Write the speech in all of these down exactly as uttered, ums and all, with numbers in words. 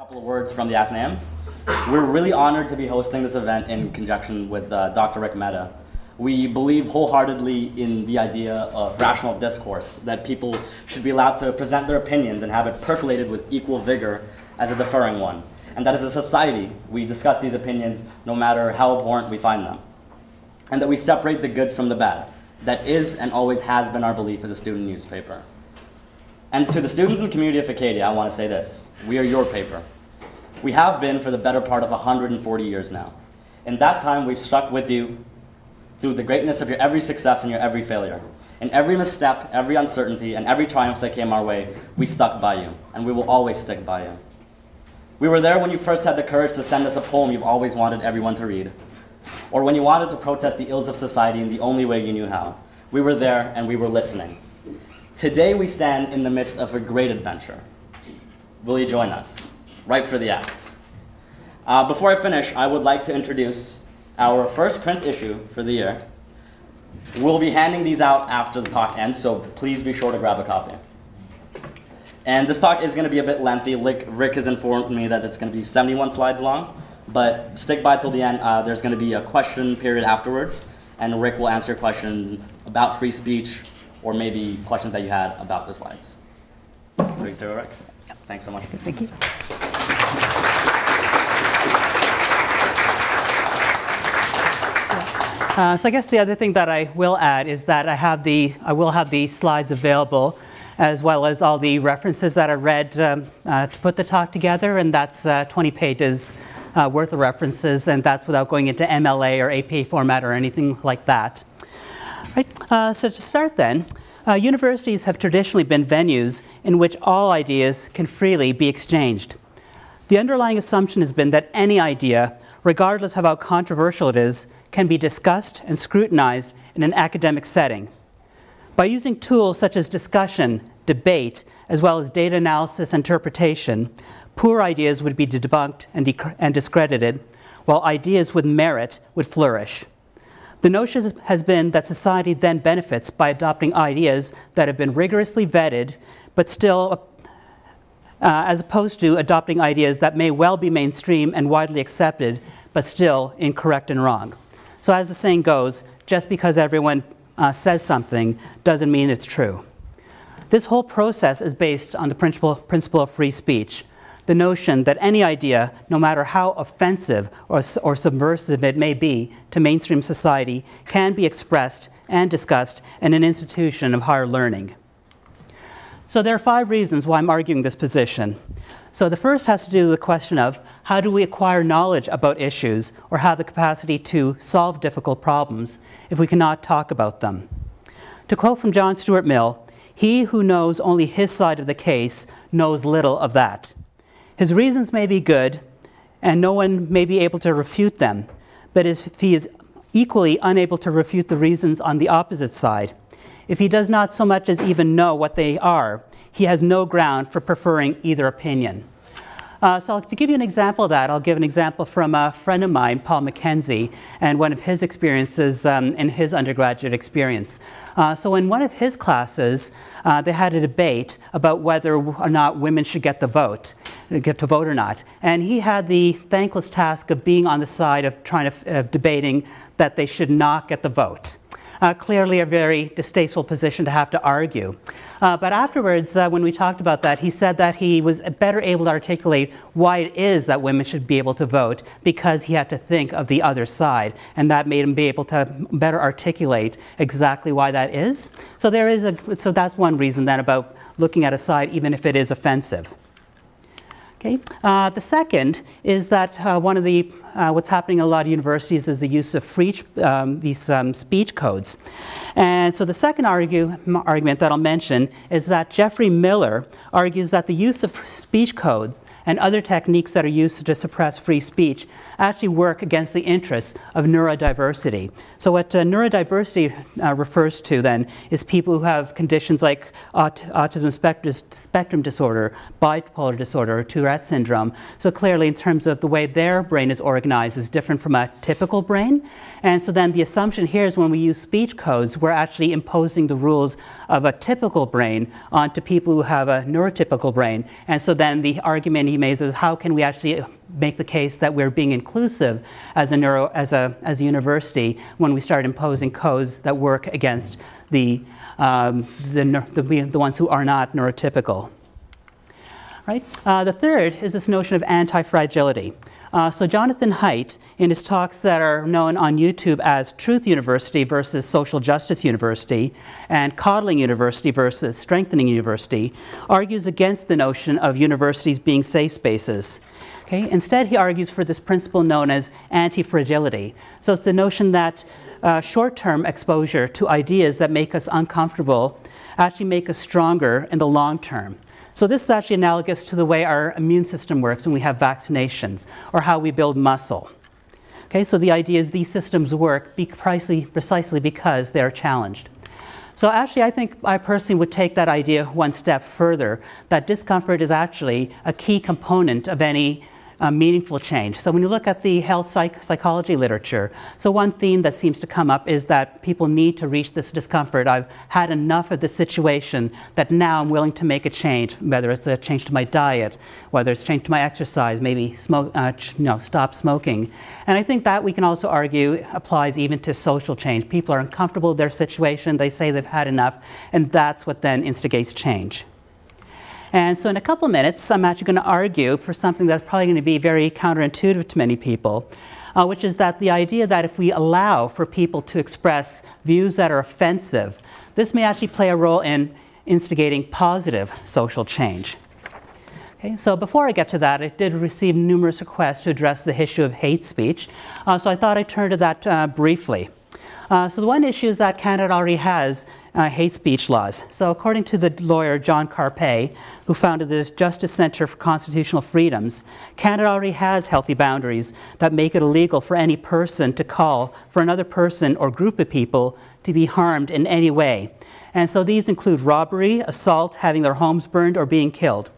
Couple of words from the A C N A M. We're really honored to be hosting this event in conjunction with uh, Doctor Rick Mehta. We believe wholeheartedly in the idea of rational discourse, that people should be allowed to present their opinions and have it percolated with equal vigor as a deferring one, and that as a society we discuss these opinions no matter how abhorrent we find them, and that we separate the good from the bad. That is and always has been our belief as a student newspaper. And to the students and community of Acadia, I want to say this. We are your paper. We have been for the better part of one hundred forty years now. In that time, we've stuck with you through the greatness of your every success and your every failure. In every misstep, every uncertainty, and every triumph that came our way, we stuck by you, and we will always stick by you. We were there when you first had the courage to send us a poem you've always wanted everyone to read, or when you wanted to protest the ills of society in the only way you knew how. We were there, and we were listening. Today we stand in the midst of a great adventure. Will you join us? Right for the act. Uh, before I finish, I would like to introduce our first print issue for the year. We'll be handing these out after the talk ends, so please be sure to grab a copy. And this talk is going to be a bit lengthy. Rick has informed me that it's going to be seventy-one slides long, but stick by till the end. Uh, there's going to be a question period afterwards, and Rick will answer questions about free speech, or maybe questions that you had about the slides. Thanks so much. Thank you. Uh, so I guess the other thing that I will add is that I have the I will have the slides available, as well as all the references that I read um, uh, to put the talk together, and that's uh, twenty pages uh, worth of references, and that's without going into M L A or A P A format or anything like that. Right. Uh, so to start then, uh, universities have traditionally been venues in which all ideas can freely be exchanged. The underlying assumption has been that any idea, regardless of how controversial it is, can be discussed and scrutinized in an academic setting. By using tools such as discussion, debate, as well as data analysis and interpretation, poor ideas would be debunked and, de- and discredited, while ideas with merit would flourish. The notion has been that society then benefits by adopting ideas that have been rigorously vetted, but still, uh, as opposed to adopting ideas that may well be mainstream and widely accepted, but still incorrect and wrong. So as the saying goes, just because everyone uh, says something doesn't mean it's true. This whole process is based on the principle, principle of free speech, the notion that any idea, no matter how offensive or, or subversive it may be to mainstream society, can be expressed and discussed in an institution of higher learning. So there are five reasons why I'm arguing this position. So the first has to do with the question of how do we acquire knowledge about issues or have the capacity to solve difficult problems if we cannot talk about them. To quote from John Stuart Mill, "He who knows only his side of the case knows little of that." His reasons may be good, and no one may be able to refute them, but if he is equally unable to refute the reasons on the opposite side, if he does not so much as even know what they are, he has no ground for preferring either opinion. Uh, so to give you an example of that, I'll give an example from a friend of mine, Paul McKenzie, and one of his experiences um, in his undergraduate experience. Uh, so in one of his classes, uh, they had a debate about whether or not women should get the vote, get to vote or not. And he had the thankless task of being on the side of trying to, uh, debating that they should not get the vote. Uh, clearly a very distasteful position to have to argue. Uh, but afterwards, uh, when we talked about that, he said that he was better able to articulate why it is that women should be able to vote, because he had to think of the other side, and that made him be able to better articulate exactly why that is. So there is a, so that's one reason then about looking at a side, even if it is offensive. Okay. Uh, the second is that uh, one of the uh, what's happening in a lot of universities is the use of free, um, these um, speech codes, and so the second argue, argument that I'll mention is that Jeffrey Miller argues that the use of speech code and other techniques that are used to suppress free speech actually work against the interests of neurodiversity. So what uh, neurodiversity uh, refers to then is people who have conditions like aut autism spectrum, spectrum disorder, bipolar disorder, Tourette syndrome. So clearly in terms of the way their brain is organized is different from a typical brain. And so then the assumption here is when we use speech codes, we're actually imposing the rules of a typical brain onto people who have a neurotypical brain. And so then the argument he makes is how can we actually make the case that we're being inclusive as a neuro, as a as a university when we start imposing codes that work against the um, the, the the ones who are not neurotypical. Right. Uh, the third is this notion of anti-fragility. Uh, so Jonathan Haidt, in his talks that are known on YouTube as Truth University versus Social Justice University and Coddling University versus Strengthening University, argues against the notion of universities being safe spaces. Okay? Instead, he argues for this principle known as anti-fragility. So it's the notion that uh, short-term exposure to ideas that make us uncomfortable actually make us stronger in the long term. So this is actually analogous to the way our immune system works when we have vaccinations, or how we build muscle. Okay, so the idea is these systems work precisely because they're challenged. So actually, I think I personally would take that idea one step further, that discomfort is actually a key component of any uh, meaningful change. So when you look at the health psych psychology literature, so one theme that seems to come up is that people need to reach this discomfort. I've had enough of the situation that now I'm willing to make a change, whether it's a change to my diet, whether it's a change to my exercise, maybe smoke, uh, you know, stop smoking. And I think that we can also argue applies even to social change. People are uncomfortable with their situation, they say they've had enough, and that's what then instigates change. And so in a couple minutes, I'm actually going to argue for something that's probably going to be very counterintuitive to many people, uh, which is that the idea that if we allow for people to express views that are offensive, this may actually play a role in instigating positive social change. Okay, so before I get to that, I did receive numerous requests to address the issue of hate speech, uh, so I thought I'd turn to that uh, briefly. Uh, so the one issue is that Canada already has uh, hate speech laws. So according to the lawyer John Carpe, who founded the Justice Centre for Constitutional Freedoms, Canada already has healthy boundaries that make it illegal for any person to call for another person or group of people to be harmed in any way. And so these include robbery, assault, having their homes burned, or being killed.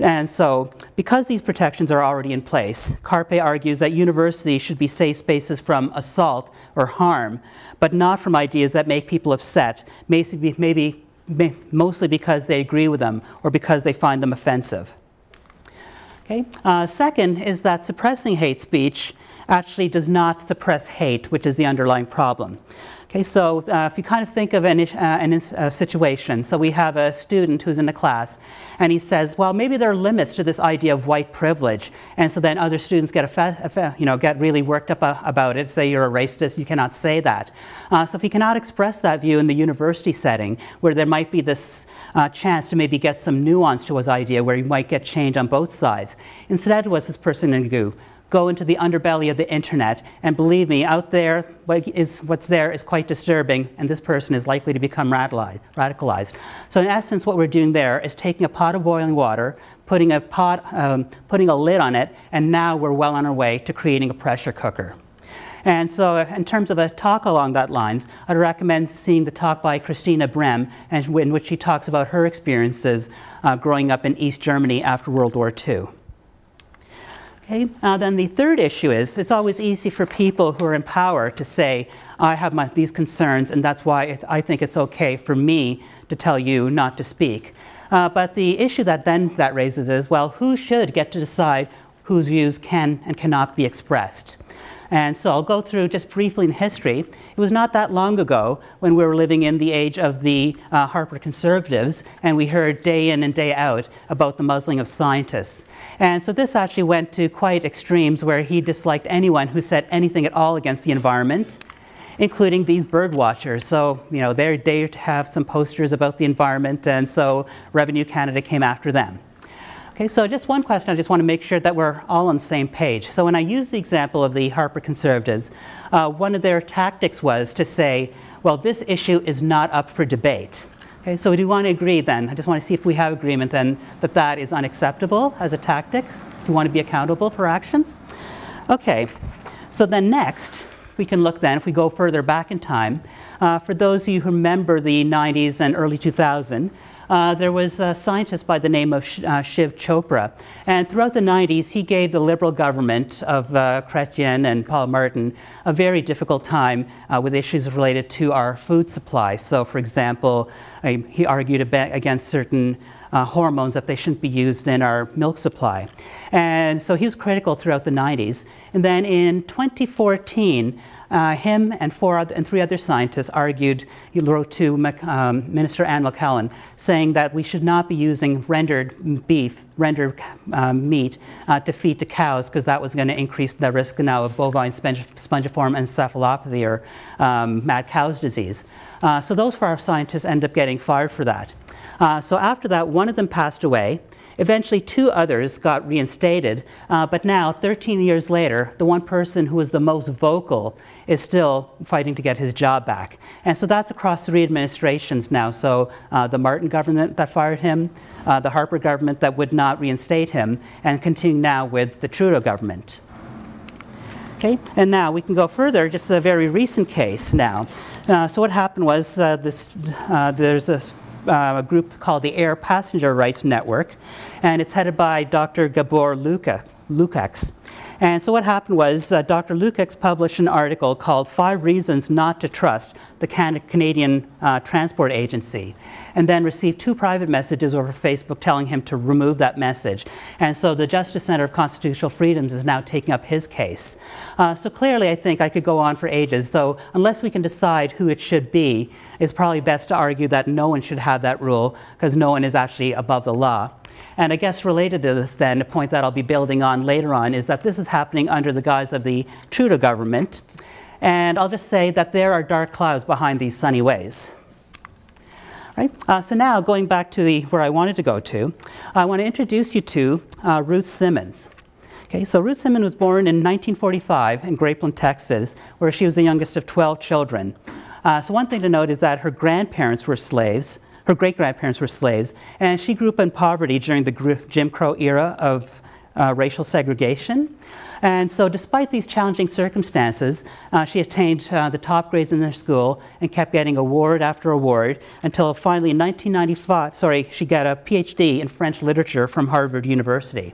And so, because these protections are already in place, Carpe argues that universities should be safe spaces from assault or harm, but not from ideas that make people upset, maybe, maybe, mostly because they agree with them or because they find them offensive. Okay? Uh, second is that suppressing hate speech actually does not suppress hate, which is the underlying problem. Okay, so uh, if you kind of think of an, uh, an, a situation, so we have a student who's in a class, and he says, well, maybe there are limits to this idea of white privilege, and so then other students get, a you know, get really worked up a about it, say you're a racist, you cannot say that. Uh, so if he cannot express that view in the university setting, where there might be this uh, chance to maybe get some nuance to his idea, where he might get change on both sides, instead was this person in goo. Go into the underbelly of the internet, and believe me, out there, what is, what's there is quite disturbing, and this person is likely to become radicalized. So in essence, what we're doing there is taking a pot of boiling water, putting a, pot, um, putting a lid on it, and now we're well on our way to creating a pressure cooker. And so in terms of a talk along that lines, I'd recommend seeing the talk by Christina Brehm, in which she talks about her experiences uh, growing up in East Germany after World War Two. Okay. Uh, then the third issue is, it's always easy for people who are in power to say, I have my, these concerns, and that's why it, I think it's okay for me to tell you not to speak. Uh, but the issue that then that raises is, well, who should get to decide whose views can and cannot be expressed? And so I'll go through just briefly in history. It was not that long ago when we were living in the age of the uh, Harper Conservatives, and we heard day in and day out about the muzzling of scientists. And so this actually went to quite extremes where he disliked anyone who said anything at all against the environment, including these bird watchers. So, you know, they they have some posters about the environment, and so Revenue Canada came after them. Okay, so just one question, I just want to make sure that we're all on the same page. So when I use the example of the Harper Conservatives, uh, one of their tactics was to say, well, this issue is not up for debate. Okay, so we do want to agree then, I just want to see if we have agreement then that that is unacceptable as a tactic, if we want to be accountable for actions. Okay, so then next, we can look then, if we go further back in time, uh, for those of you who remember the nineties and early two thousands, Uh, there was a scientist by the name of Sh uh, Shiv Chopra, and throughout the nineties he gave the Liberal government of uh, Chrétien and Paul Martin a very difficult time uh, with issues related to our food supply. So for example, um, he argued against certain uh, hormones that they shouldn't be used in our milk supply. And so he was critical throughout the nineties. And then in twenty fourteen, uh, him and four other, and three other scientists argued, he wrote to um, Minister Anne McCallen, saying that we should not be using rendered beef, rendered uh, meat uh, to feed to cows, because that was going to increase the risk now of bovine sponge spongiform encephalopathy, or um, mad cow's disease. Uh, so those four scientists ended up getting fired for that. Uh, so after that, one of them passed away. Eventually, two others got reinstated, uh, but now, thirteen years later, the one person who was the most vocal is still fighting to get his job back. And so that's across three administrations now. So uh, the Martin government that fired him, uh, the Harper government that would not reinstate him, and continue now with the Trudeau government. Okay, and now we can go further, just a very recent case now. Uh, so what happened was uh, this, uh, there's this Uh, a group called the Air Passenger Rights Network, and it's headed by Doctor Gabor Lukacs. And so what happened was uh, Doctor Lukacs published an article called Five Reasons Not to Trust the Can Canadian uh, Transport Agency, and then received two private messages over Facebook telling him to remove that message. And so the Justice Center of Constitutional Freedoms is now taking up his case. Uh, so clearly, I think I could go on for ages. So unless we can decide who it should be, it's probably best to argue that no one should have that rule, because no one is actually above the law. And I guess related to this then, a point that I'll be building on later on, is that this is happening under the guise of the Trudeau government. And I'll just say that there are dark clouds behind these sunny ways. Right? Uh, so now, going back to the, where I wanted to go to, I want to introduce you to uh, Ruth Simmons. Okay, so Ruth Simmons was born in nineteen forty-five in Grapeland, Texas, where she was the youngest of twelve children. Uh, so one thing to note is that her grandparents were slaves. Her great-grandparents were slaves, and she grew up in poverty during the Jim Crow era of uh, racial segregation. And so despite these challenging circumstances, uh, she attained uh, the top grades in her school and kept getting award after award until finally in nineteen ninety-five, sorry, she got a P H D in French literature from Harvard University.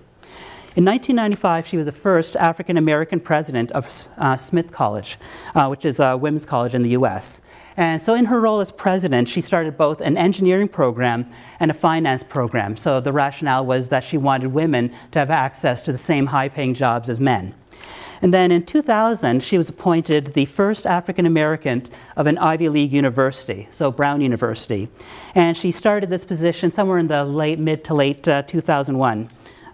In nineteen ninety-five, she was the first African-American president of uh, Smith College, uh, which is a women's college in the U S. And so in her role as president, she started both an engineering program and a finance program. So the rationale was that she wanted women to have access to the same high-paying jobs as men. And then in two thousand, she was appointed the first African-American of an Ivy League university, so Brown University. And she started this position somewhere in the late, mid to late uh, two thousand one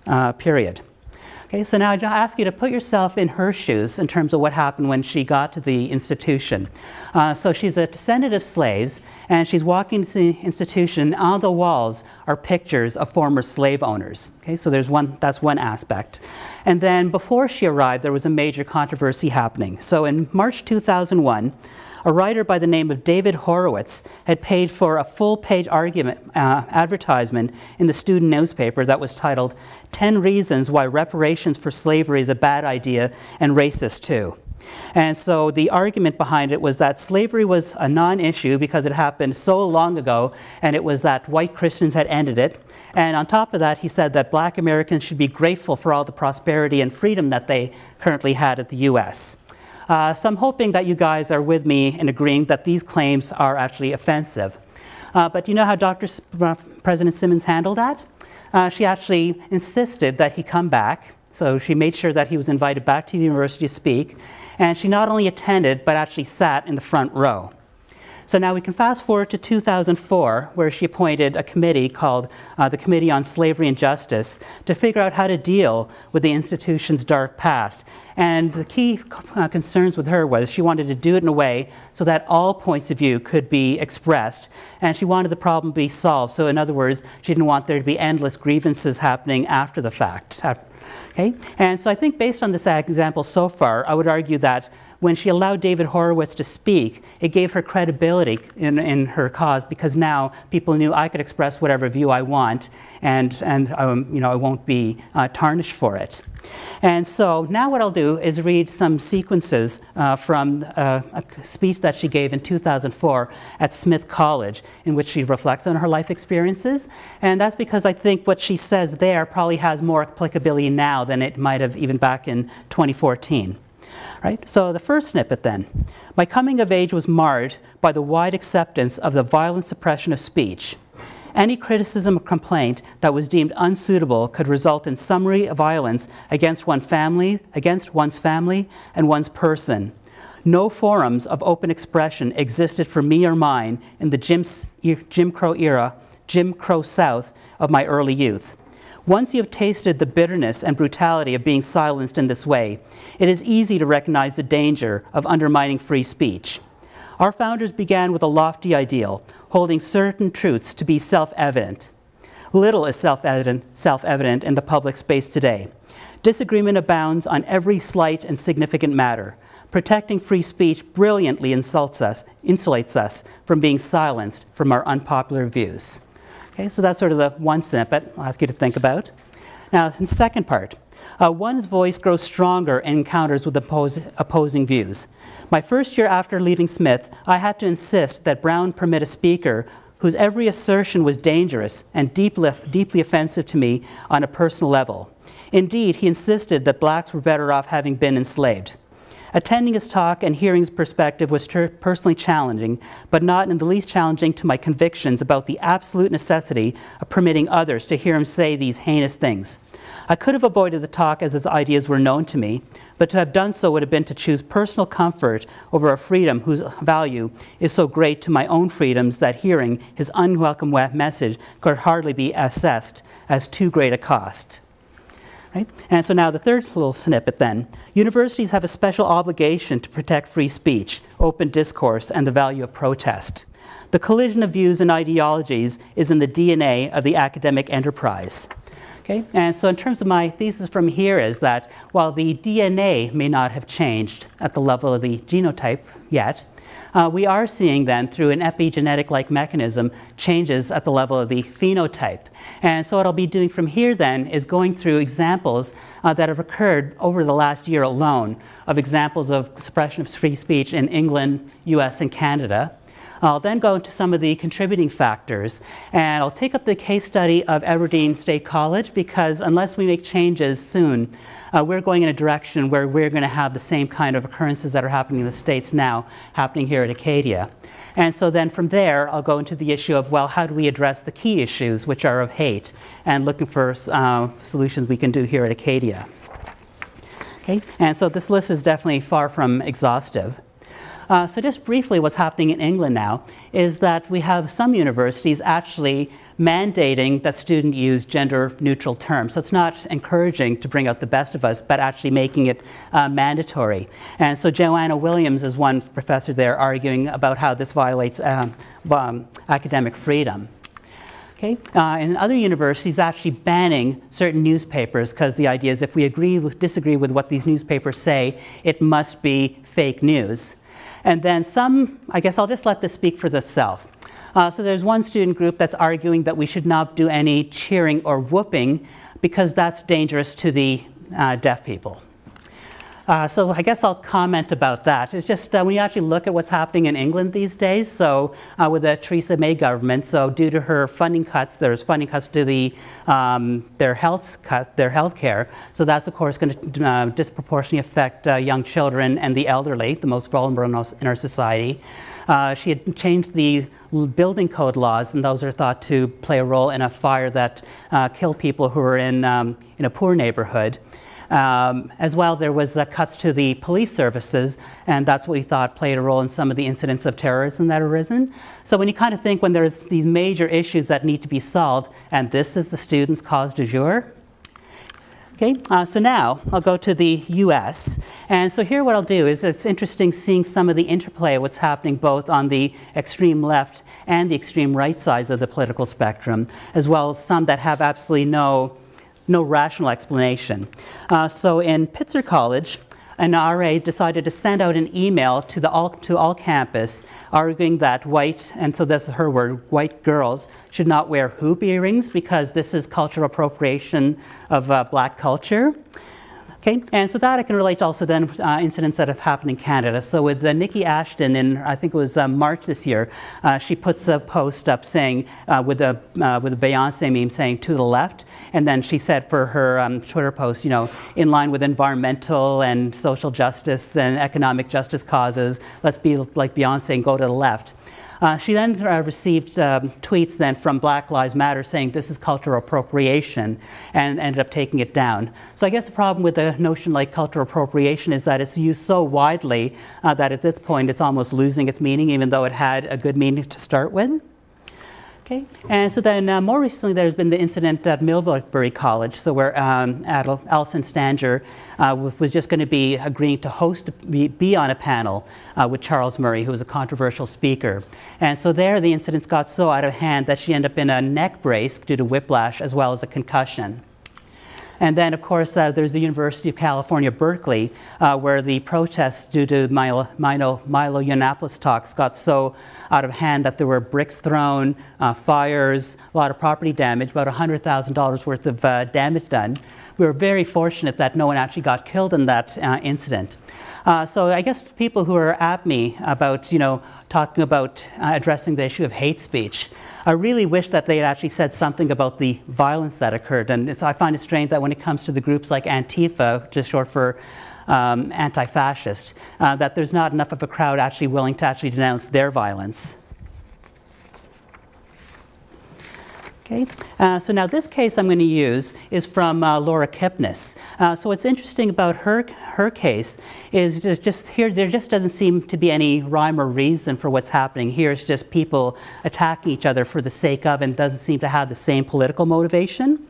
uh, period. Okay, so now I ask you to put yourself in her shoes in terms of what happened when she got to the institution. Uh, so she's a descendant of slaves, and she's walking to the institution. On the walls are pictures of former slave owners. Okay, so there's one, that's one aspect. And then before she arrived, there was a major controversy happening. So in March two thousand one, a writer by the name of David Horowitz had paid for a full-page argument uh, advertisement in the student newspaper that was titled ten reasons Why Reparations for Slavery is a Bad Idea and Racist Too. And so the argument behind it was that slavery was a non-issue because it happened so long ago, and it was that white Christians had ended it. And on top of that, he said that black Americans should be grateful for all the prosperity and freedom that they currently had at the U S. Uh, so I'm hoping that you guys are with me in agreeing that these claims are actually offensive. Uh, but you know how Doctor S uh, President Simmons handled that? Uh, she actually insisted that he come back. So she made sure that he was invited back to the university to speak. And she not only attended, but actually sat in the front row. So now we can fast forward to two thousand four, where she appointed a committee called uh, the Committee on Slavery and Justice to figure out how to deal with the institution's dark past. And the key uh, concerns with her was she wanted to do it in a way so that all points of view could be expressed, and she wanted the problem to be solved. So in other words, she didn't want there to be endless grievances happening after the fact. Okay? And so I think based on this example so far, I would argue that when she allowed David Horowitz to speak, it gave her credibility in, in her cause, because now people knew I could express whatever view I want, and, and um, you know, I won't be uh, tarnished for it. And so now what I'll do is read some sequences uh, from uh, a speech that she gave in two thousand four at Smith College, in which she reflects on her life experiences. And that's because I think what she says there probably has more applicability now than it might have even back in twenty fourteen. Right? So the first snippet then. My coming of age was marred by the wide acceptance of the violent suppression of speech Any criticism or complaint that was deemed unsuitable could result in summary violence against one's family, against one's family and one's person. No forums of open expression existed for me or mine in the Jim, Jim Crow era, Jim Crow South of my early youth. Once you have tasted the bitterness and brutality of being silenced in this way, it is easy to recognize the danger of undermining free speech. Our founders began with a lofty ideal, holding certain truths to be self-evident. Little is self-evident, self-evident in the public space today. Disagreement abounds on every slight and significant matter. Protecting free speech brilliantly insults us, insulates us from being silenced from our unpopular views. Okay, so that's sort of the one snippet I'll ask you to think about. Now, the second part. Uh, one's voice grows stronger in encounters with oppose, opposing views. My first year after leaving Smith, I had to insist that Brown permit a speaker whose every assertion was dangerous and deeply, deeply offensive to me on a personal level. Indeed, he insisted that blacks were better off having been enslaved. Attending his talk and hearing his perspective was personally challenging, but not in the least challenging to my convictions about the absolute necessity of permitting others to hear him say these heinous things. I could have avoided the talk as his ideas were known to me, but to have done so would have been to choose personal comfort over a freedom whose value is so great to my own freedoms that hearing his unwelcome message could hardly be assessed as too great a cost. Right? And so now the third little snippet then. Universities have a special obligation to protect free speech, open discourse, and the value of protest. The collision of views and ideologies is in the D N A of the academic enterprise. Okay? And so in terms of my thesis from here is that while the D N A may not have changed at the level of the genotype yet, uh, we are seeing then through an epigenetic-like mechanism changes at the level of the phenotype. And so what I'll be doing from here then is going through examples uh, that have occurred over the last year alone of examples of suppression of free speech in England, U S, and Canada. I'll then go into some of the contributing factors, and I'll take up the case study of Aberdeen State College because unless we make changes soon, uh, we're going in a direction where we're going to have the same kind of occurrences that are happening in the States now happening here at Acadia. And so then from there, I'll go into the issue of, well, how do we address the key issues, which are of hate, and looking for uh, solutions we can do here at Acadia. Okay? And so this list is definitely far from exhaustive. Uh, so just briefly, what's happening in England now is that we have some universities actually mandating that students use gender-neutral terms. So it's not encouraging to bring out the best of us, but actually making it uh, mandatory. And so Joanna Williams is one professor there arguing about how this violates um, um, academic freedom. Okay. Uh, and other universities actually banning certain newspapers because the idea is if we agree with, disagree with what these newspapers say, it must be fake news. And then some, I guess I'll just let this speak for itself. Uh, so there's one student group that's arguing that we should not do any cheering or whooping because that's dangerous to the uh, deaf people. Uh, so I guess I'll comment about that. It's just uh, when you actually look at what's happening in England these days, so uh, with the Theresa May government, so due to her funding cuts, there's funding cuts to the, um, their health cut, their health care. So that's, of course, going to uh, disproportionately affect uh, young children and the elderly, the most vulnerable in our society. Uh, she had changed the building code laws, and those are thought to play a role in a fire that uh, killed people who were in, um, in a poor neighborhood. Um, as well, there was uh, cuts to the police services, and that's what we thought played a role in some of the incidents of terrorism that arisen. So when you kind of think when there's these major issues that need to be solved, and this is the students' cause du jour. Okay, uh, so now I'll go to the U S. And so here what I'll do is it's interesting seeing some of the interplay of what's happening both on the extreme left and the extreme right sides of the political spectrum, as well as some that have absolutely no No rational explanation. Uh, so in Pitzer College, an R A decided to send out an email to, the all, to all campus arguing that white, and so that's her word, white girls should not wear hoop earrings because this is cultural appropriation of uh, black culture. Okay, and so that I can relate to also then uh, incidents that have happened in Canada. So with uh, Nikki Ashton in, I think it was uh, March this year, uh, she puts a post up saying, uh, with a uh, with a Beyoncé meme saying, to the left. And then she said for her um, Twitter post, you know, in line with environmental and social justice and economic justice causes, let's be like Beyoncé and go to the left. Uh, she then uh, received um, tweets then from Black Lives Matter saying this is cultural appropriation, and ended up taking it down. So I guess the problem with the notion like cultural appropriation is that it's used so widely uh, that at this point it's almost losing its meaning, even though it had a good meaning to start with. Okay. And so then uh, more recently there's been the incident at Millbury College, so where um, Alison Stanger uh, was just going to be agreeing to host, be, be on a panel uh, with Charles Murray, who was a controversial speaker. And so there the incidents got so out of hand that she ended up in a neck brace due to whiplash as well as a concussion. And then, of course, uh, there's the University of California, Berkeley, uh, where the protests due to Milo, Milo, Milo Yiannopoulos talks got so out of hand that there were bricks thrown, uh, fires, a lot of property damage, about one hundred thousand dollars worth of uh, damage done. We were very fortunate that no one actually got killed in that uh, incident. Uh, so I guess people who are at me about, you know, talking about uh, addressing the issue of hate speech, I really wish that they had actually said something about the violence that occurred. And it's, I find it strange that when it comes to the groups like Antifa, which is short for um, anti-fascist, uh, that there's not enough of a crowd actually willing to actually denounce their violence. Okay. Uh, so now this case I'm going to use is from uh, Laura Kipnis. Uh, so what's interesting about her her case is just, just here there just doesn't seem to be any rhyme or reason for what's happening here. It's just people attacking each other for the sake of, and doesn't seem to have the same political motivation.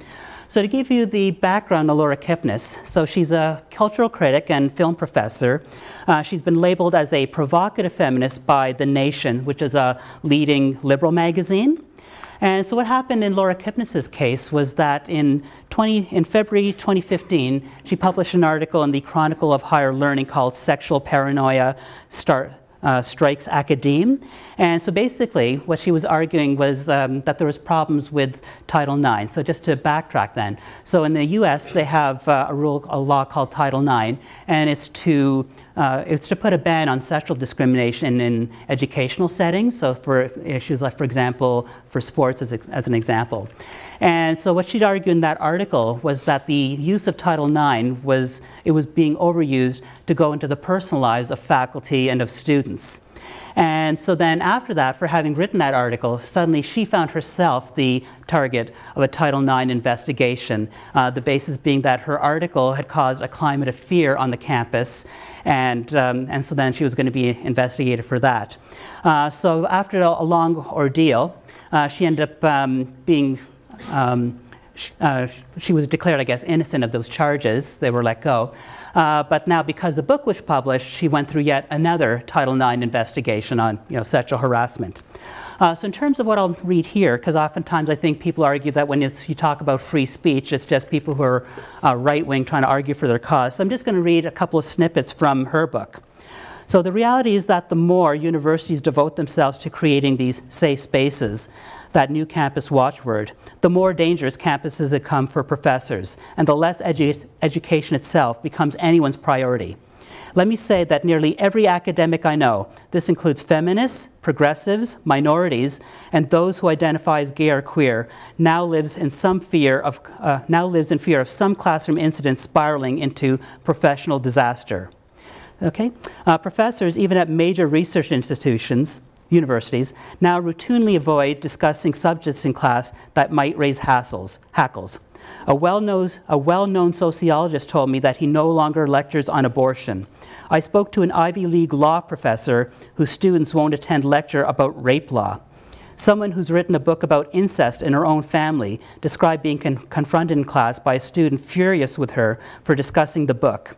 So to give you the background on Laura Kipnis, so she's a cultural critic and film professor. Uh, she's been labeled as a provocative feminist by The Nation, which is a leading liberal magazine. And so what happened in Laura Kipnis's case was that in, twenty, in February twenty fifteen, she published an article in the Chronicle of Higher Learning called Sexual Paranoia Start, uh, Strikes Academe. And so basically what she was arguing was um, that there was problems with Title nine. So just to backtrack then, so in the U S they have uh, a, rule, a law called Title nine, and it's to Uh, it's to put a ban on sexual discrimination in educational settings, so for issues like, for example, for sports as, a, as an example. And so what she'd argue in that article was that the use of Title nine was, it was being overused to go into the personal lives of faculty and of students. And so then after that, for having written that article, suddenly she found herself the target of a Title nine investigation, uh, the basis being that her article had caused a climate of fear on the campus, and, um, and so then she was going to be investigated for that. Uh, so after a long ordeal, uh, she ended up um, being um, Uh, she was declared, I guess, innocent of those charges. They were let go. Uh, but now, because the book was published, she went through yet another Title nine investigation on, you know, sexual harassment. Uh, so in terms of what I'll read here, because oftentimes I think people argue that when it's, you talk about free speech, it's just people who are uh, right-wing trying to argue for their cause. So I'm just going to read a couple of snippets from her book. So the reality is that the more universities devote themselves to creating these safe spaces, that new campus watchword, the more dangerous campuses become for professors, and the less edu education itself becomes anyone's priority. Let me say that nearly every academic I know, this includes feminists, progressives, minorities, and those who identify as gay or queer, now lives in some fear of, uh, now lives in fear of some classroom incident spiraling into professional disaster. Okay, uh, professors, even at major research institutions, universities, now routinely avoid discussing subjects in class that might raise hassles, hackles. A well-known, a well-known sociologist told me that he no longer lectures on abortion. I spoke to an Ivy League law professor whose students won't attend lecture about rape law. Someone who's written a book about incest in her own family described being con- confronted in class by a student furious with her for discussing the book.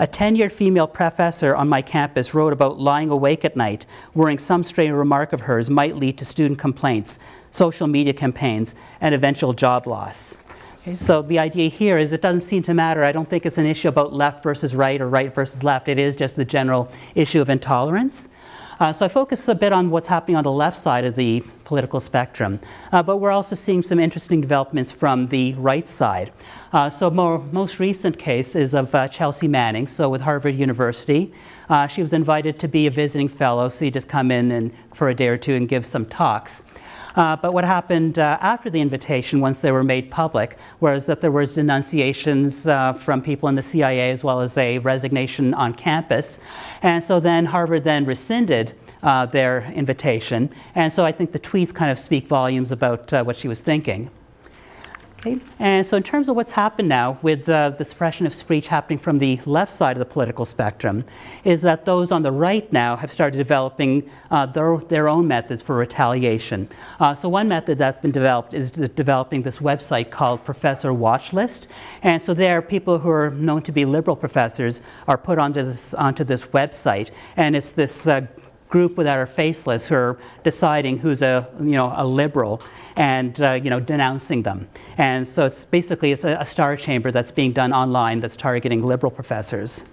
A tenured female professor on my campus wrote about lying awake at night, worrying some stray remark of hers might lead to student complaints, social media campaigns, and eventual job loss. Okay, so the idea here is it doesn't seem to matter. I don't think it's an issue about left versus right or right versus left. It is just the general issue of intolerance. Uh, so I focus a bit on what's happening on the left side of the political spectrum, uh, but we're also seeing some interesting developments from the right side. Uh, so more, most recent case is of uh, Chelsea Manning, so with Harvard University. Uh, she was invited to be a visiting fellow, so you just come in and, for a day or two and give some talks. Uh, but what happened uh, after the invitation, once they were made public, was that there was denunciations uh, from people in the C I A as well as a resignation on campus. And so then Harvard then rescinded uh, their invitation. And so I think the tweets kind of speak volumes about uh, what she was thinking. Okay. And so in terms of what's happened now with uh, the suppression of speech happening from the left side of the political spectrum is that those on the right now have started developing uh, their, their own methods for retaliation. Uh, so one method that's been developed is de developing this website called Professor Watchlist. And so there, people who are known to be liberal professors are put onto this, onto this website. And it's this uh, group without a faceless who are deciding who's a, you know, a liberal and, uh, you know, denouncing them. And so it's basically, it's a, a star chamber that's being done online that's targeting liberal professors.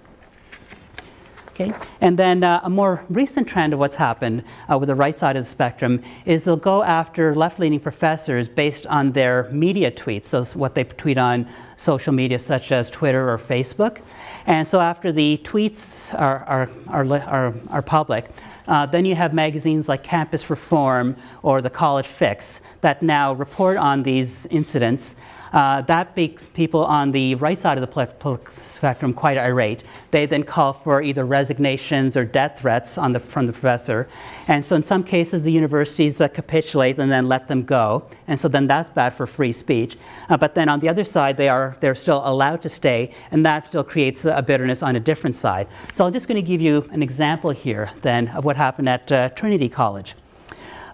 Okay. And then uh, a more recent trend of what's happened uh, with the right side of the spectrum is they'll go after left-leaning professors based on their media tweets, so what they tweet on social media such as Twitter or Facebook. And so after the tweets are, are, are, are, are public, Uh, then you have magazines like Campus Reform or The College Fix that now report on these incidents. Uh, that make people on the right side of the political spectrum quite irate. They then call for either resignations or death threats on the, from the professor. And so in some cases, the universities uh, capitulate and then let them go. And so then that's bad for free speech. Uh, but then on the other side, they are, they're still allowed to stay, and that still creates a bitterness on a different side. So I'm just going to give you an example here then of what happened at uh, Trinity College.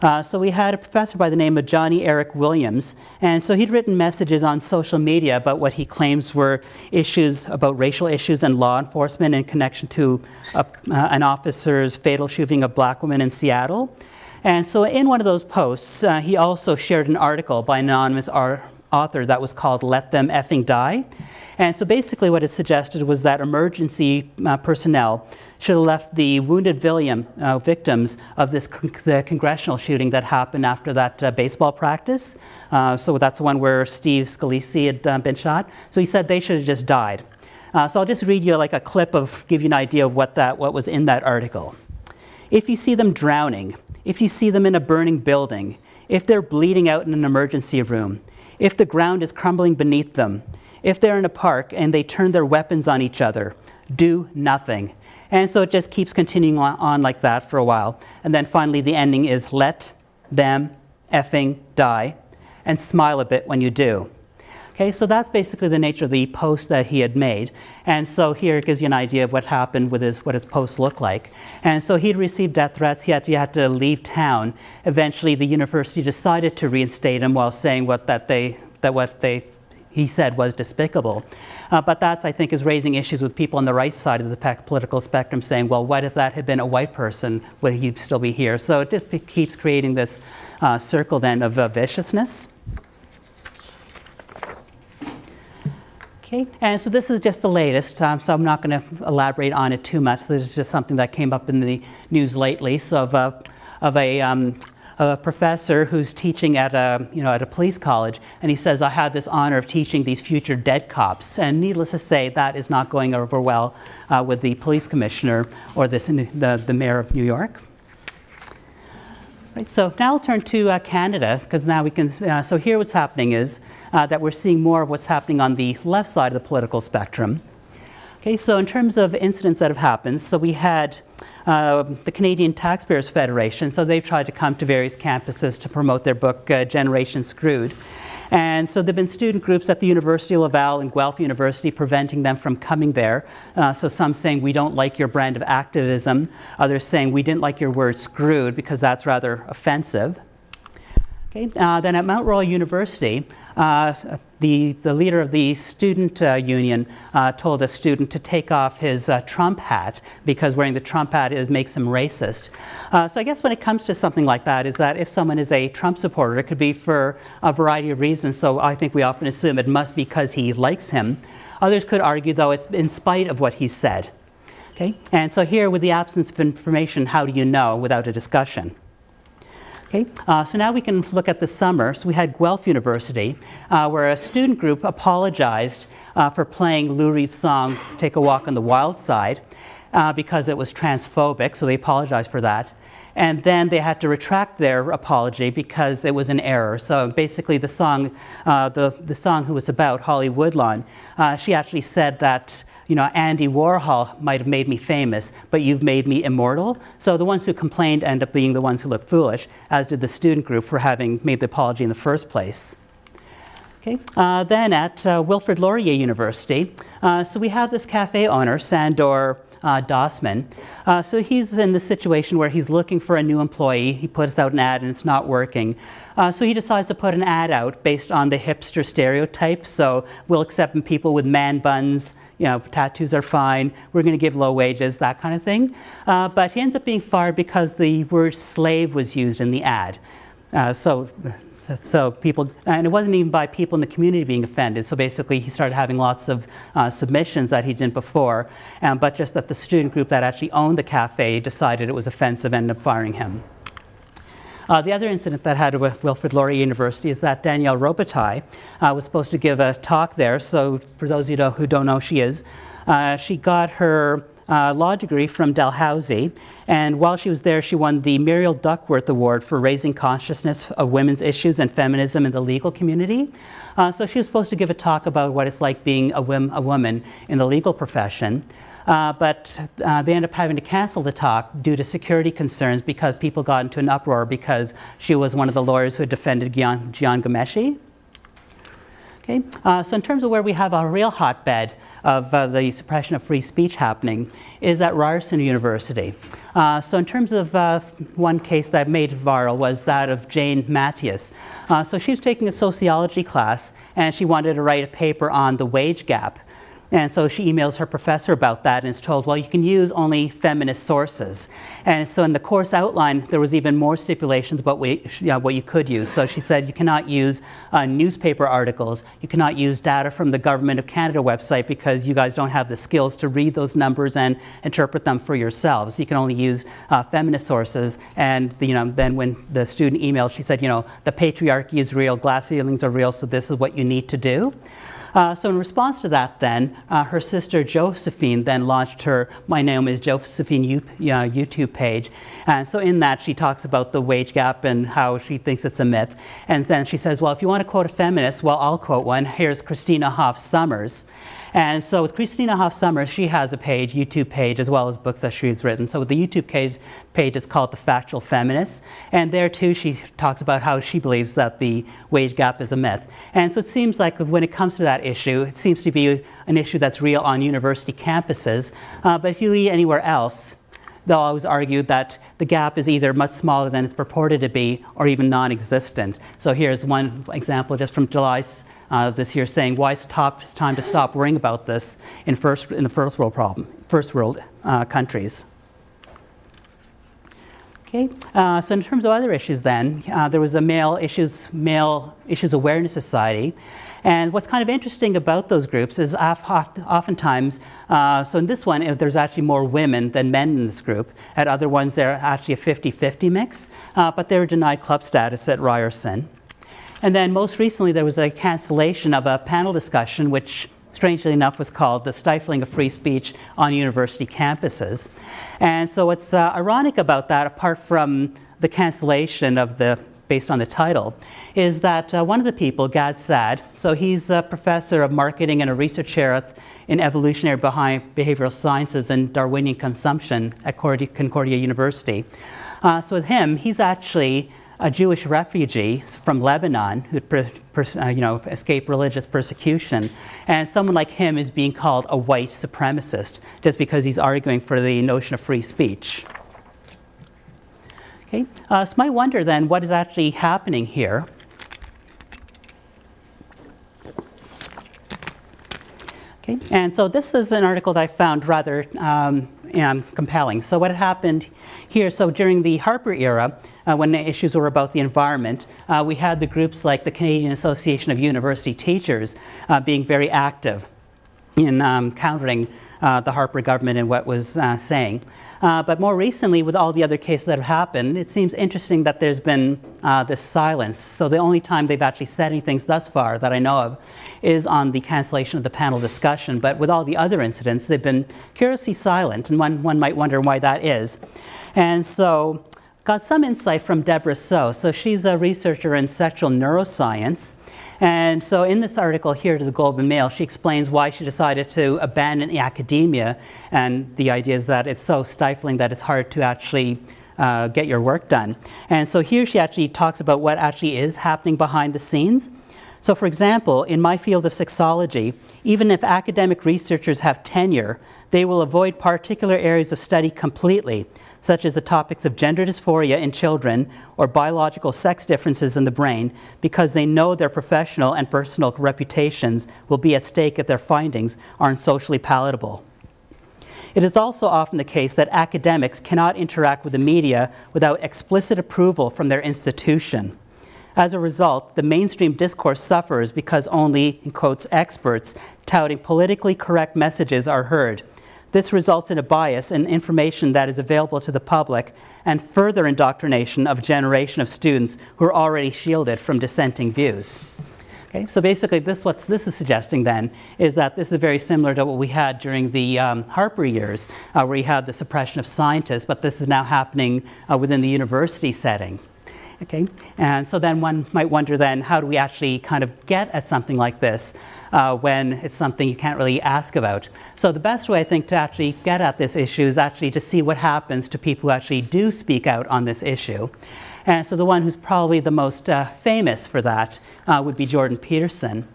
Uh, so we had a professor by the name of Johnny Eric Williams, and so he'd written messages on social media about what he claims were issues about racial issues and law enforcement in connection to a, uh, an officer's fatal shooting of black women in Seattle. And so in one of those posts, uh, he also shared an article by an anonymous ar- author that was called "Let Them Effing Die." And so basically what it suggested was that emergency uh, personnel should have left the wounded William, uh, victims of this con the congressional shooting that happened after that uh, baseball practice. Uh, so that's the one where Steve Scalise had uh, been shot. So he said they should have just died. Uh, so I'll just read you like a clip of, give you an idea of what, that, what was in that article. If you see them drowning, if you see them in a burning building, if they're bleeding out in an emergency room, if the ground is crumbling beneath them, if they're in a park and they turn their weapons on each other, do nothing. And so it just keeps continuing on like that for a while. And then finally the ending is let them effing die and smile a bit when you do. Okay, so that's basically the nature of the post that he had made. And so here it gives you an idea of what happened with his, what his posts looked like. And so he'd received death threats, he had, he had to leave town. Eventually the university decided to reinstate him while saying what, that they, that what they he said was despicable. Uh, but that's, I think, is raising issues with people on the right side of the political spectrum saying, well, what if that had been a white person? Would he still be here? So it just keeps creating this uh, circle then of uh, viciousness. Okay, and so this is just the latest, um, so I'm not going to elaborate on it too much. This is just something that came up in the news lately, so of a, of a um, a professor who's teaching at a, you know, at a police college, and he says, I have this honor of teaching these future dead cops. And needless to say, that is not going over well uh, with the police commissioner or this, the, the mayor of New York. Right, so now I'll turn to uh, Canada, because now we can, uh, so here what's happening is uh, that we're seeing more of what's happening on the left side of the political spectrum. Okay, so in terms of incidents that have happened, so we had Uh, the Canadian Taxpayers Federation, so they've tried to come to various campuses to promote their book, uh, Generation Screwed. And so there've been student groups at the University of Laval and Guelph University preventing them from coming there. Uh, so some saying, we don't like your brand of activism. Others saying, we didn't like your word screwed because that's rather offensive. Okay. Uh, then at Mount Royal University, uh, the, the leader of the student uh, union uh, told a student to take off his uh, Trump hat because wearing the Trump hat is, makes him racist. Uh, so I guess when it comes to something like that is that if someone is a Trump supporter, it could be for a variety of reasons. So I think we often assume it must be because he likes him. Others could argue, though, it's in spite of what he said. Okay. And so here with the absence of information, how do you know without a discussion? Okay. Uh, so now we can look at the summer. So we had Guelph University, uh, where a student group apologized uh, for playing Lou Reed's song, Take a Walk on the Wild Side, uh, because it was transphobic, so they apologized for that. and then they had to retract their apology because it was an error. So basically the song, uh, the, the song who it's about, Holly Woodlawn, uh, she actually said that, you know, Andy Warhol might have made me famous, but you've made me immortal. So the ones who complained end up being the ones who look foolish, as did the student group for having made the apology in the first place. Okay. Uh, then at uh, Wilfrid Laurier University, uh, so we have this cafe owner, Sandor Uh, Dossman. Uh, so he's in the situation where he's looking for a new employee. He puts out an ad and it's not working. Uh, so he decides to put an ad out based on the hipster stereotype. So we'll accept people with man buns, you know, tattoos are fine, we're going to give low wages, that kind of thing. Uh, but he ends up being fired because the word slave was used in the ad. Uh, so. So people, and it wasn't even by people in the community being offended. So basically he started having lots of uh, submissions that he didn't before, um, but just that the student group that actually owned the cafe decided it was offensive and ended up firing him. Uh, the other incident that had with Wilfrid Laurier University is that Danielle Robitaille uh, was supposed to give a talk there. So for those of you who don't know who she is, uh, she got her Uh, law degree from Dalhousie, and while she was there she won the Muriel Duckworth Award for raising consciousness of women's issues and feminism in the legal community. Uh, so she was supposed to give a talk about what it's like being a, wim a woman in the legal profession. Uh, but uh, they ended up having to cancel the talk due to security concerns because people got into an uproar because she was one of the lawyers who had defended Gian, Gian Gomeshi. Okay. Uh, so in terms of where we have a real hotbed of uh, the suppression of free speech happening is at Ryerson University. Uh, so in terms of uh, one case that made viral was that of Jane Matthias. Uh, so she was taking a sociology class and she wanted to write a paper on the wage gap. And so she emails her professor about that and is told, well, you can use only feminist sources. And so in the course outline, there was even more stipulations about what you, you know, what you could use. So she said, you cannot use uh, newspaper articles. You cannot use data from the Government of Canada website because you guys don't have the skills to read those numbers and interpret them for yourselves. You can only use uh, feminist sources. And you know, then when the student emailed, she said, you know, the patriarchy is real, glass ceilings are real, so this is what you need to do. Uh, so in response to that then, uh, her sister Josephine then launched her My Name is Josephine you, uh, YouTube page. And so in that she talks about the wage gap and how she thinks it's a myth. And then she says, well, if you want to quote a feminist, well, I'll quote one. Here's Christina Hoff Sommers. And so with Christina Hoff Sommers, she has a page, YouTube page, as well as books that she's written. So with the YouTube page, page it's called The Factual Feminist. And there too, she talks about how she believes that the wage gap is a myth. And so it seems like when it comes to that issue, it seems to be an issue that's real on university campuses. Uh, but if you read anywhere else, they'll always argue that the gap is either much smaller than it's purported to be or even non-existent. So here's one example just from July Uh, this year, saying why it's, top, it's time to stop worrying about this in first in the first world problem, first world uh, countries. Okay. Uh, so in terms of other issues, then uh, there was a male issues male issues awareness society, and what's kind of interesting about those groups is oftentimes. Uh, so in this one, there's actually more women than men in this group. At other ones, they're actually a fifty fifty mix, uh, but they were denied club status at Ryerson. And then most recently there was a cancellation of a panel discussion which strangely enough was called The Stifling of Free Speech on University Campuses. And so what's uh, ironic about that, apart from the cancellation of the based on the title, is that uh, one of the people, Gad Saad, so he's a professor of marketing and a research chair in evolutionary behavioral sciences and Darwinian consumption at Concordia University. Uh, so with him, he's actually a Jewish refugee from Lebanon who per, per, uh, you know, escaped religious persecution, and someone like him is being called a white supremacist just because he's arguing for the notion of free speech. Okay, uh, so my wonder then, what is actually happening here? Okay, and so this is an article that I found rather um, compelling. So what happened here, so during the Harper era, Uh, when the issues were about the environment, uh, we had the groups like the Canadian Association of University Teachers uh, being very active in um, countering uh, the Harper government and what was uh, saying. Uh, but more recently, with all the other cases that have happened, it seems interesting that there's been uh, this silence. So the only time they've actually said anything thus far that I know of is on the cancellation of the panel discussion. But with all the other incidents, they've been curiously silent, and one, one might wonder why that is. And so got some insight from Deborah So. So she's a researcher in sexual neuroscience. And so in this article here to the Globe and Mail, she explains why she decided to abandon academia. And the idea is that it's so stifling that it's hard to actually uh, get your work done. And so here she actually talks about what actually is happening behind the scenes. So for example, in my field of sexology, even if academic researchers have tenure, they will avoid particular areas of study completely, such as the topics of gender dysphoria in children or biological sex differences in the brain, because they know their professional and personal reputations will be at stake if their findings aren't socially palatable. It is also often the case that academics cannot interact with the media without explicit approval from their institution. As a result, the mainstream discourse suffers because only, in quotes, experts touting politically correct messages are heard. This results in a bias in information that is available to the public and further indoctrination of a generation of students who are already shielded from dissenting views. Okay, so basically this, what this is suggesting then is that this is very similar to what we had during the um, Harper years, uh, where you had the suppression of scientists, but this is now happening uh, within the university setting. Okay, and so then one might wonder then, how do we actually kind of get at something like this uh, when it's something you can't really ask about? So the best way, I think, to actually get at this issue is actually to see what happens to people who actually do speak out on this issue. And so the one who's probably the most uh, famous for that uh, would be Jordan Peterson.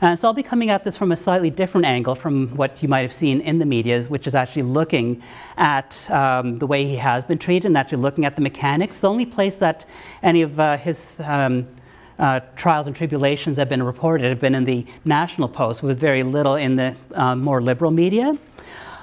And so I'll be coming at this from a slightly different angle from what you might have seen in the media, which is actually looking at um, the way he has been treated and actually looking at the mechanics. The only place that any of uh, his um, uh, trials and tribulations have been reported have been in the National Post, with very little in the uh, more liberal media.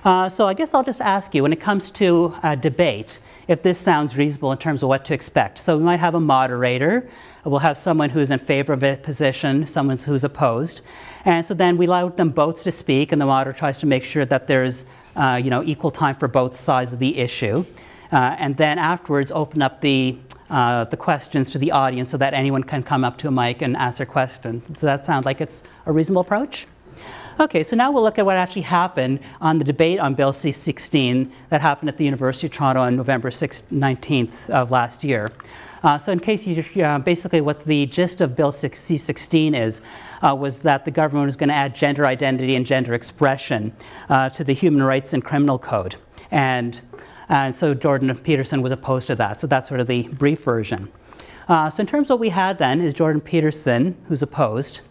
Uh, so I guess I'll just ask you, when it comes to uh, debate, if this sounds reasonable in terms of what to expect. So we might have a moderator, we'll have someone who's in favor of a position, someone who's opposed. And so then we allow them both to speak, and the moderator tries to make sure that there's uh, you know, equal time for both sides of the issue. Uh, and then afterwards open up the, uh, the questions to the audience so that anyone can come up to a mic and ask their question. Does that sound like it's a reasonable approach? Okay, so now we'll look at what actually happened on the debate on Bill C sixteen that happened at the University of Toronto on November nineteenth of last year. Uh, so in case you, uh, basically what the gist of Bill C sixteen is, uh, was that the government was going to add gender identity and gender expression uh, to the Human Rights and Criminal Code. And, and so Jordan Peterson was opposed to that, so that's sort of the brief version. Uh, so in terms of what we had then is Jordan Peterson, who's opposed,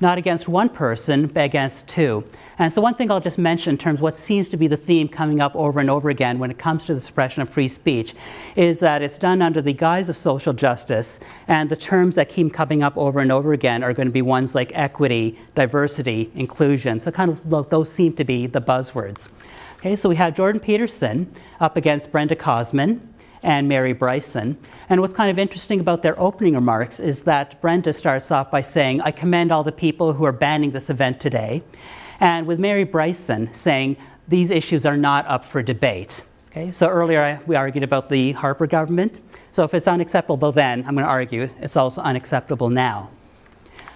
not against one person, but against two. And so one thing I'll just mention in terms of what seems to be the theme coming up over and over again when it comes to the suppression of free speech is that it's done under the guise of social justice, and the terms that keep coming up over and over again are going to be ones like equity, diversity, inclusion. So kind of those seem to be the buzzwords. Okay, so we have Jordan Peterson up against Brenda Cosman and Mary Bryson. And what's kind of interesting about their opening remarks is that Brenda starts off by saying, "I commend all the people who are banning this event today," and with Mary Bryson saying, "These issues are not up for debate." Okay, so earlier I, we argued about the Harper government. So if it's unacceptable then, I'm going to argue it's also unacceptable now.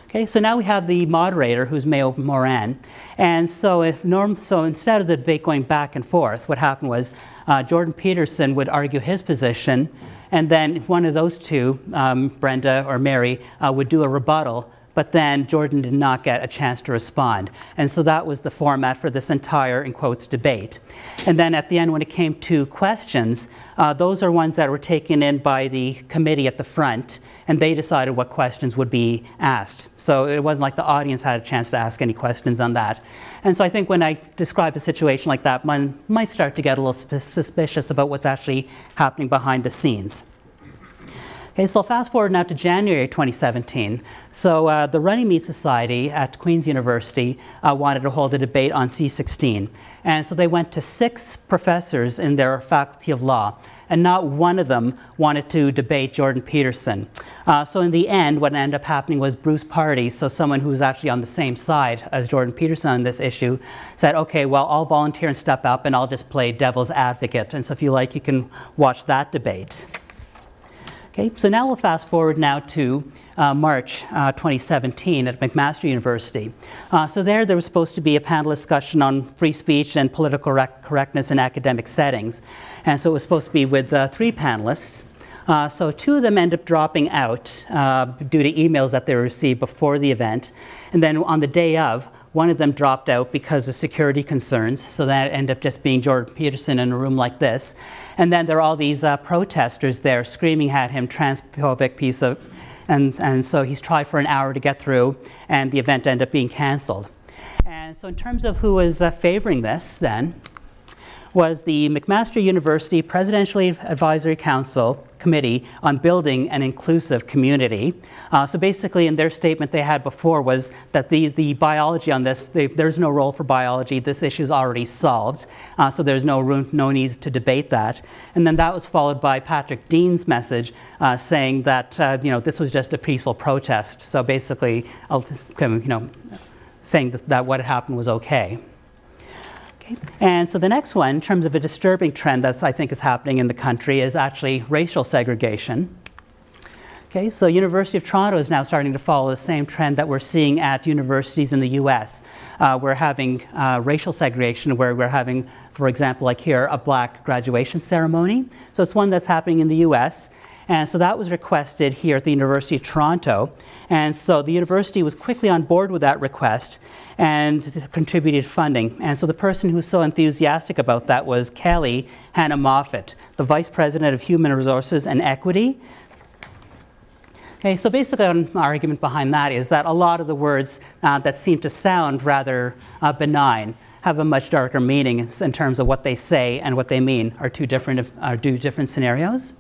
Okay, so now we have the moderator, who's Mayo Moran. And so, if norm, so instead of the debate going back and forth, what happened was uh, Jordan Peterson would argue his position, and then one of those two, um, Brenda or Mary, uh, would do a rebuttal, but then Jordan did not get a chance to respond. And so that was the format for this entire, in quotes, debate. And then at the end, when it came to questions, uh, those are ones that were taken in by the committee at the front, and they decided what questions would be asked. So it wasn't like the audience had a chance to ask any questions on that. And so I think when I describe a situation like that, one might start to get a little suspicious about what's actually happening behind the scenes. Okay, so fast forward now to January twenty seventeen. So uh, the Runnymede Society at Queen's University uh, wanted to hold a debate on C sixteen. And so they went to six professors in their Faculty of Law, and not one of them wanted to debate Jordan Peterson. Uh, so in the end, what ended up happening was Bruce Pardy, so someone who was actually on the same side as Jordan Peterson on this issue, said, okay, well, I'll volunteer and step up, and I'll just play devil's advocate. And so if you like, you can watch that debate. Okay, so now we'll fast forward now to uh, March uh, twenty seventeen at McMaster University. Uh, so there, there was supposed to be a panel discussion on free speech and political correctness in academic settings. And so it was supposed to be with uh, three panelists. Uh, so two of them end up dropping out uh, due to emails that they received before the event. And then on the day of, one of them dropped out because of security concerns. So that ended up just being Jordan Peterson in a room like this. And then there are all these uh, protesters there screaming at him, transphobic piece of, and, and so he's tried for an hour to get through, and the event ended up being canceled. And so in terms of who was uh, favoring this then, was the McMaster University Presidential Advisory Council Committee on Building an Inclusive Community. Uh, so basically in their statement they had before was that the, the biology on this, they, there's no role for biology, this issue is already solved, uh, so there's no room, no need to debate that. And then that was followed by Patrick Dean's message uh, saying that uh, you know, this was just a peaceful protest, so basically you know, saying that, that what happened was okay. And so the next one, in terms of a disturbing trend that I think is happening in the country, is actually racial segregation. Okay, so University of Toronto is now starting to follow the same trend that we're seeing at universities in the U S. Uh, we're having uh, racial segregation where we're having, for example, like here, a black graduation ceremony. So it's one that's happening in the U S. And so that was requested here at the University of Toronto. And so the university was quickly on board with that request and contributed funding. And so the person who was so enthusiastic about that was Kelly Hannah Moffitt, the Vice President of Human Resources and Equity. Okay, so basically an argument behind that is that a lot of the words uh, that seem to sound rather uh, benign have a much darker meaning in terms of what they say and what they mean are two different, are two different scenarios.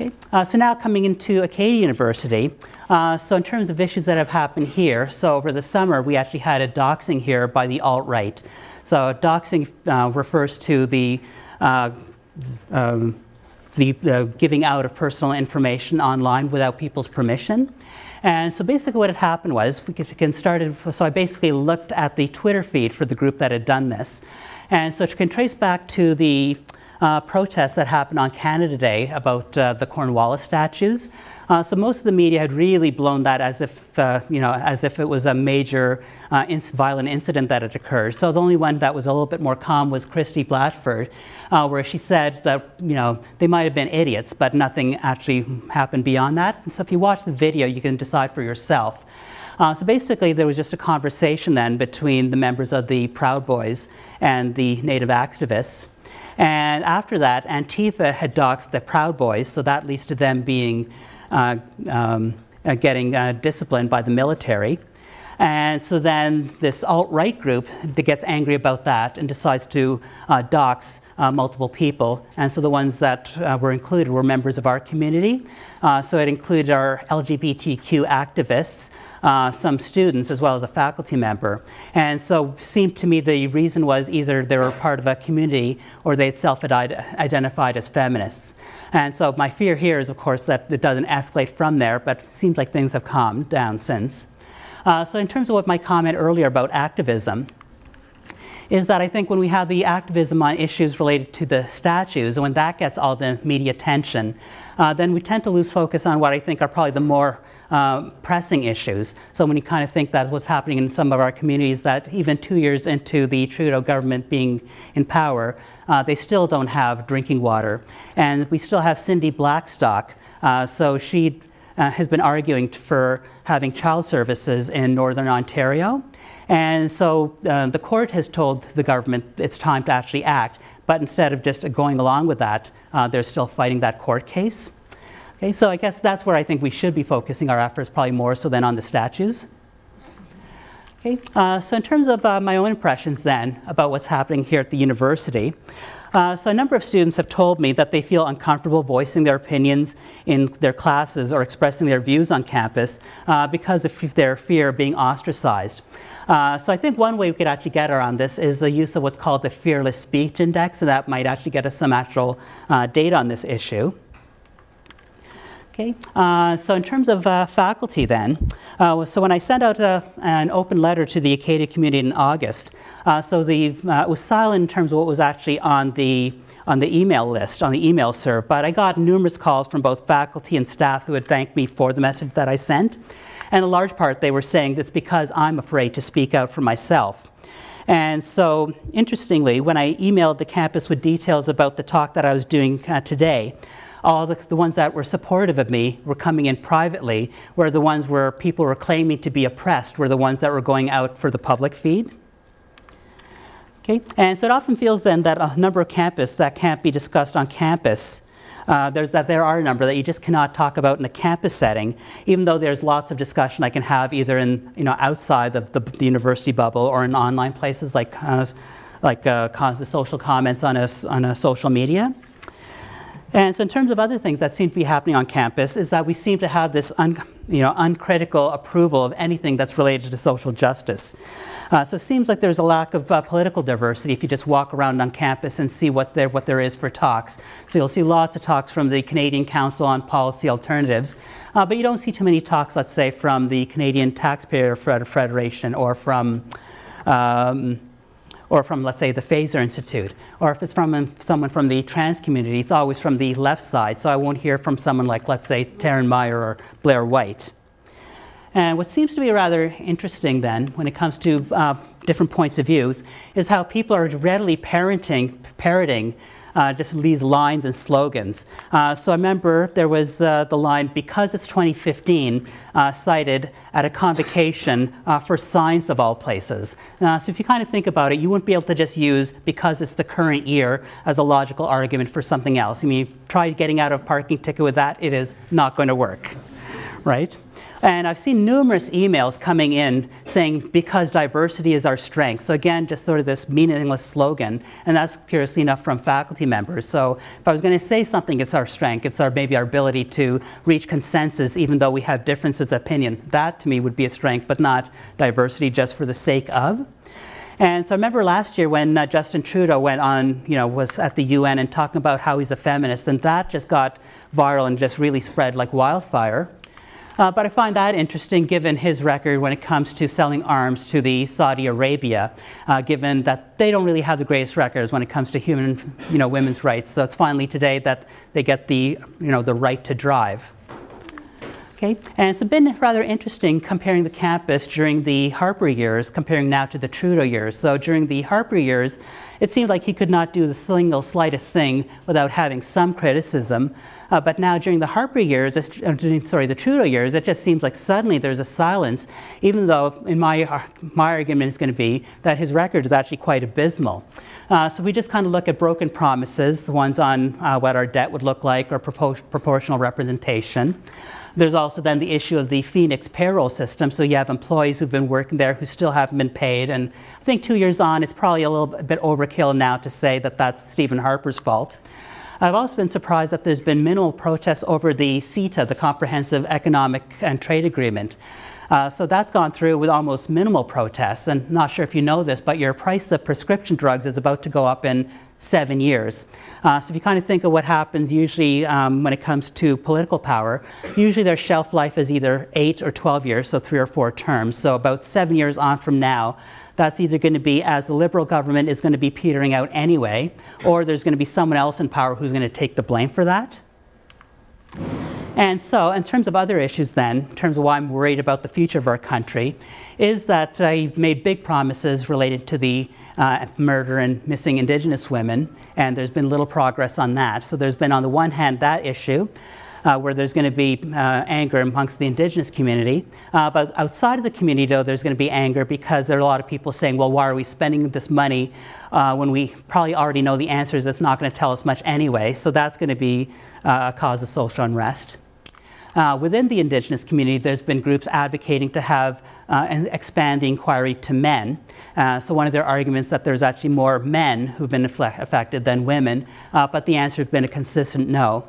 Okay. Uh, so now coming into Acadia University, uh, so in terms of issues that have happened here, so over the summer we actually had a doxing here by the alt-right. So doxing uh, refers to the, uh, um, the uh, giving out of personal information online without people's permission. And so basically what had happened was, we can started, so I basically looked at the Twitter feed for the group that had done this. And so you can trace back to the Uh, protests that happened on Canada Day about uh, the Cornwallis statues. Uh, so most of the media had really blown that as if, uh, you know, as if it was a major uh, inc violent incident that had occurred. So the only one that was a little bit more calm was Christy Blatchford, uh, where she said that, you know, they might have been idiots, but nothing actually happened beyond that. And so if you watch the video, you can decide for yourself. Uh, so basically there was just a conversation then between the members of the Proud Boys and the Native activists. And after that, Antifa had doxed the Proud Boys, so that leads to them being, uh, um, uh, getting uh, disciplined by the military. And so then this alt-right group gets angry about that and decides to uh, dox uh, multiple people. And so the ones that uh, were included were members of our community. Uh, so it included our L G B T Q activists, uh, some students, as well as a faculty member. And so it seemed to me the reason was either they were part of a community or they had self-identified as feminists. And so my fear here is, of course, that it doesn't escalate from there, but it seems like things have calmed down since. Uh, so in terms of what my comment earlier about activism, is that I think when we have the activism on issues related to the statues, and when that gets all the media attention, uh, then we tend to lose focus on what I think are probably the more uh, pressing issues. So when you kind of think that's what's happening in some of our communities, that even two years into the Trudeau government being in power, uh, they still don't have drinking water. And we still have Cindy Blackstock, uh, so she Uh, has been arguing for having child services in Northern Ontario. And so uh, the court has told the government it's time to actually act, but instead of just going along with that, uh, they're still fighting that court case. Okay, so I guess that's where I think we should be focusing our efforts, probably more so than on the statues. Okay, uh, so in terms of uh, my own impressions then about what's happening here at the university, Uh, so a number of students have told me that they feel uncomfortable voicing their opinions in their classes or expressing their views on campus uh, because of their fear of being ostracized. Uh, so I think one way we could actually get around this is the use of what's called the Fearless Speech Index, and that might actually get us some actual uh, data on this issue. Okay. Uh, so in terms of uh, faculty then, uh, so when I sent out a, an open letter to the Acadia community in August, uh, so the, uh, it was silent in terms of what was actually on the, on the email list, on the email serve, but I got numerous calls from both faculty and staff who had thanked me for the message that I sent, and a large part they were saying that's because I'm afraid to speak out for myself. And so, interestingly, when I emailed the campus with details about the talk that I was doing uh, today, all the, the ones that were supportive of me were coming in privately, where the ones where people were claiming to be oppressed were the ones that were going out for the public feed. Okay. And so it often feels then that a number of campus that can't be discussed on campus, uh, there, that there are a number that you just cannot talk about in a campus setting, even though there's lots of discussion I can have either in, you know, outside of the, the university bubble or in online places like uh, like uh, social comments on a, on a social media. And so in terms of other things that seem to be happening on campus is that we seem to have this un, you know, uncritical approval of anything that's related to social justice. Uh, so it seems like there's a lack of uh, political diversity if you just walk around on campus and see what there, what there is for talks. So you'll see lots of talks from the Canadian Council on Policy Alternatives, uh, but you don't see too many talks, let's say, from the Canadian Taxpayer Federation or from um, or from, let's say, the Fraser Institute, or if it's from someone from the trans community, it's always from the left side, so I won't hear from someone like, let's say, Taryn Meyer or Blair White. And what seems to be rather interesting then, when it comes to uh, different points of views, is how people are readily parenting, parroting uh, just these lines and slogans. Uh, so I remember there was the, the line, because it's twenty fifteen, uh, cited at a convocation uh, for science of all places. Uh, so if you kind of think about it, you wouldn't be able to just use because it's the current year as a logical argument for something else. I mean, if you try getting out of a parking ticket with that, it is not going to work, right? And I've seen numerous emails coming in saying, because diversity is our strength. So again, just sort of this meaningless slogan. And that's curiously enough from faculty members. So if I was going to say something, it's our strength. It's our maybe our ability to reach consensus, even though we have differences of opinion. That, to me, would be a strength, but not diversity just for the sake of. And so I remember last year when uh, Justin Trudeau went on, you know, was at the U N and talking about how he's a feminist. And that just got viral and just really spread like wildfire. Uh, but I find that interesting given his record when it comes to selling arms to the Saudi Arabia, uh, given that they don't really have the greatest records when it comes to human, you know, women's rights. So it's finally today that they get the, you know, the right to drive. Okay. And it's been rather interesting comparing the campus during the Harper years, comparing now to the Trudeau years. So during the Harper years, it seemed like he could not do the single slightest thing without having some criticism. Uh, but now during the Harper years, it's, uh, sorry, the Trudeau years, it just seems like suddenly there's a silence, even though in my, my argument is going to be that his record is actually quite abysmal. Uh, so we just kind of look at broken promises, the ones on uh, what our debt would look like or propor proportional representation. There's also then the issue of the Phoenix payroll system. So you have employees who've been working there who still haven't been paid. And I think two years on, it's probably a little bit overkill now to say that that's Stephen Harper's fault. I've also been surprised that there's been minimal protests over the CETA, the Comprehensive Economic and Trade Agreement. Uh, so that's gone through with almost minimal protests. And I'm not sure if you know this, but your price of prescription drugs is about to go up in seven years. Uh, so if you kind of think of what happens usually um, when it comes to political power, usually their shelf life is either eight or twelve years, so three or four terms. So about seven years on from now, that's either going to be as the Liberal government is going to be petering out anyway, or there's going to be someone else in power who's going to take the blame for that. And so, in terms of other issues then, in terms of why I'm worried about the future of our country, is that uh, he made big promises related to the uh, murder and missing Indigenous women, and there's been little progress on that. So there's been, on the one hand, that issue, uh, where there's going to be uh, anger amongst the Indigenous community. Uh, but outside of the community, though, there's going to be anger because there are a lot of people saying, well, why are we spending this money uh, when we probably already know the answers that's not going to tell us much anyway. So that's going to be uh, a cause of social unrest. Uh, within the Indigenous community, there's been groups advocating to have uh, and expand the inquiry to men. Uh, so one of their arguments that there's actually more men who've been affected than women, uh, but the answer has been a consistent no.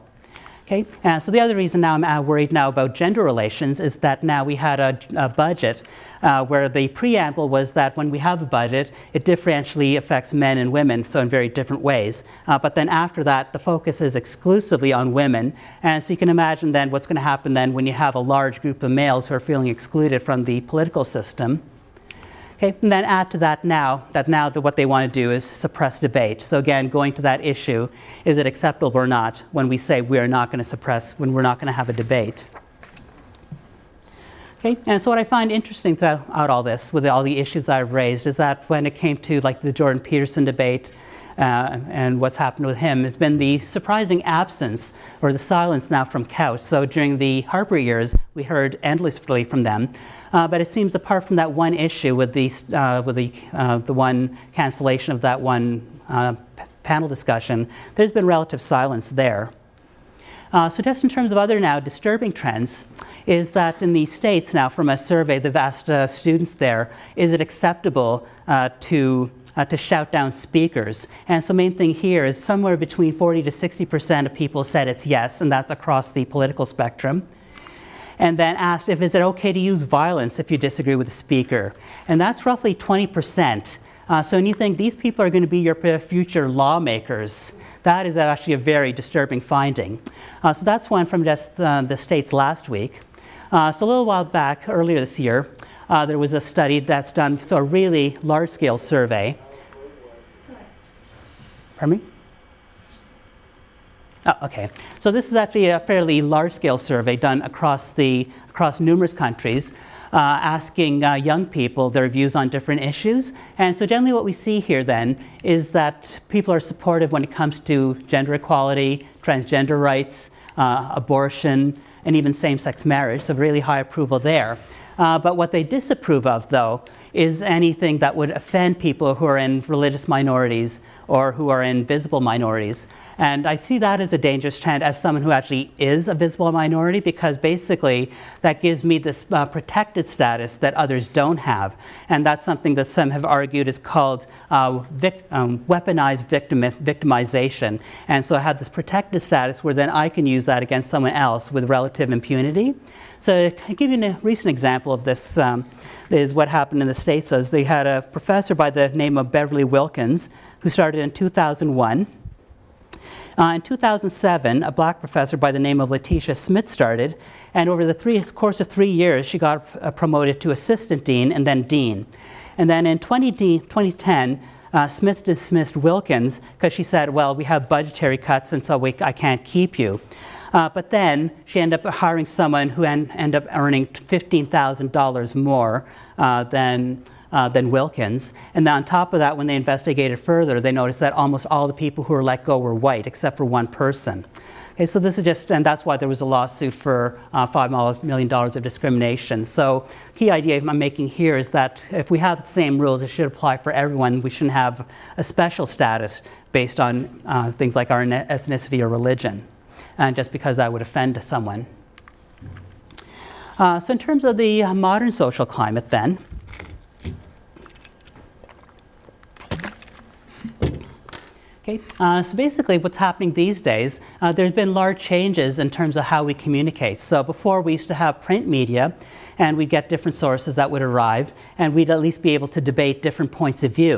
Okay. Uh, so the other reason now I'm uh, worried now about gender relations is that now we had a, a budget uh, where the preamble was that when we have a budget, it differentially affects men and women, so in very different ways. Uh, but then after that, the focus is exclusively on women. And so you can imagine then what's going to happen then when you have a large group of males who are feeling excluded from the political system. Okay, and then add to that now, that now that what they want to do is suppress debate. So again, going to that issue, is it acceptable or not when we say we're not going to suppress, when we're not going to have a debate? Okay, and so what I find interesting throughout all this, with all the issues I've raised, is that when it came to like the Jordan Peterson debate uh, and what's happened with him, has been the surprising absence or the silence now from Couch. So during the Harper years, we heard endlessly from them, uh, but it seems apart from that one issue with the uh, with the uh, the one cancellation of that one uh, panel discussion, there's been relative silence there. Uh, so just in terms of other now disturbing trends, is that in the States now, from a survey they've asked uh, students there, is it acceptable uh, to, uh, to shout down speakers? And so main thing here is somewhere between forty to sixty percent of people said it's yes, and that's across the political spectrum. And then asked if is it okay to use violence if you disagree with the speaker? And that's roughly twenty percent. Uh, so when you think these people are going to be your future lawmakers, that is actually a very disturbing finding. Uh, so that's one from just uh, the States last week. Uh, so a little while back, earlier this year, uh, there was a study that's done, so a really large-scale survey. Pardon me? Oh, okay. So this is actually a fairly large-scale survey done across, the, across numerous countries. Uh, asking uh, young people their views on different issues. And so generally what we see here then is that people are supportive when it comes to gender equality, transgender rights, uh, abortion, and even same-sex marriage, so really high approval there. Uh, but what they disapprove of, though, is anything that would offend people who are in religious minorities or who are in visible minorities. And I see that as a dangerous trend as someone who actually is a visible minority, because basically that gives me this uh, protected status that others don't have. And that's something that some have argued is called uh, vic um, weaponized victim victimization. And so I have this protected status where then I can use that against someone else with relative impunity. So I'll give you a recent example of this, um, is what happened in the States. Is they had a professor by the name of Beverly Wilkins, who started in two thousand one. Uh, in two thousand seven, a black professor by the name of Letitia Smith started, and over the three, course of three years, she got uh, promoted to assistant dean and then dean. And then in twenty ten, Uh, Smith dismissed Wilkins because she said, well, we have budgetary cuts and so we, I can't keep you. Uh, but then she ended up hiring someone who en ended up earning fifteen thousand dollars more uh, than, uh, than Wilkins. And then on top of that, when they investigated further, they noticed that almost all the people who were let go were white, except for one person. Okay, so this is just, and that's why there was a lawsuit for uh, five million dollars of discrimination. So key idea I'm making here is that if we have the same rules, it should apply for everyone. We shouldn't have a special status based on uh, things like our ethnicity or religion, and just because that would offend someone. Uh, so in terms of the modern social climate then, Uh, so basically what's happening these days, uh, there's been large changes in terms of how we communicate. So before we used to have print media, and we'd get different sources that would arrive, and we'd at least be able to debate different points of view.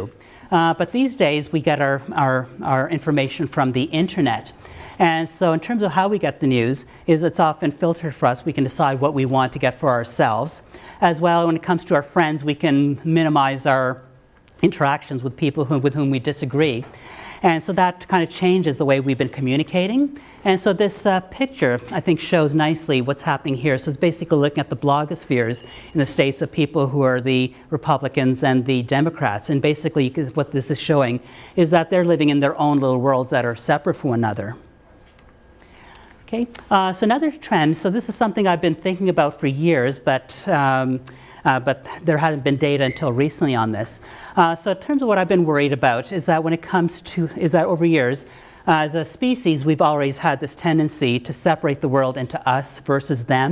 Uh, but these days we get our, our, our information from the internet. And so in terms of how we get the news, is it's often filtered for us. We can decide what we want to get for ourselves. As well, when it comes to our friends, we can minimize our interactions with people who, with whom we disagree. And so that kind of changes the way we've been communicating. And so this uh, picture, I think, shows nicely what's happening here. So it's basically looking at the blogospheres in the States of people who are the Republicans and the Democrats. And basically what this is showing is that they're living in their own little worlds that are separate from one another. Okay, uh, so another trend, so this is something I've been thinking about for years, but um, Uh, but there hasn't been data until recently on this. Uh, so in terms of what I've been worried about is that when it comes to, is that over years, uh, as a species, we've always had this tendency to separate the world into us versus them.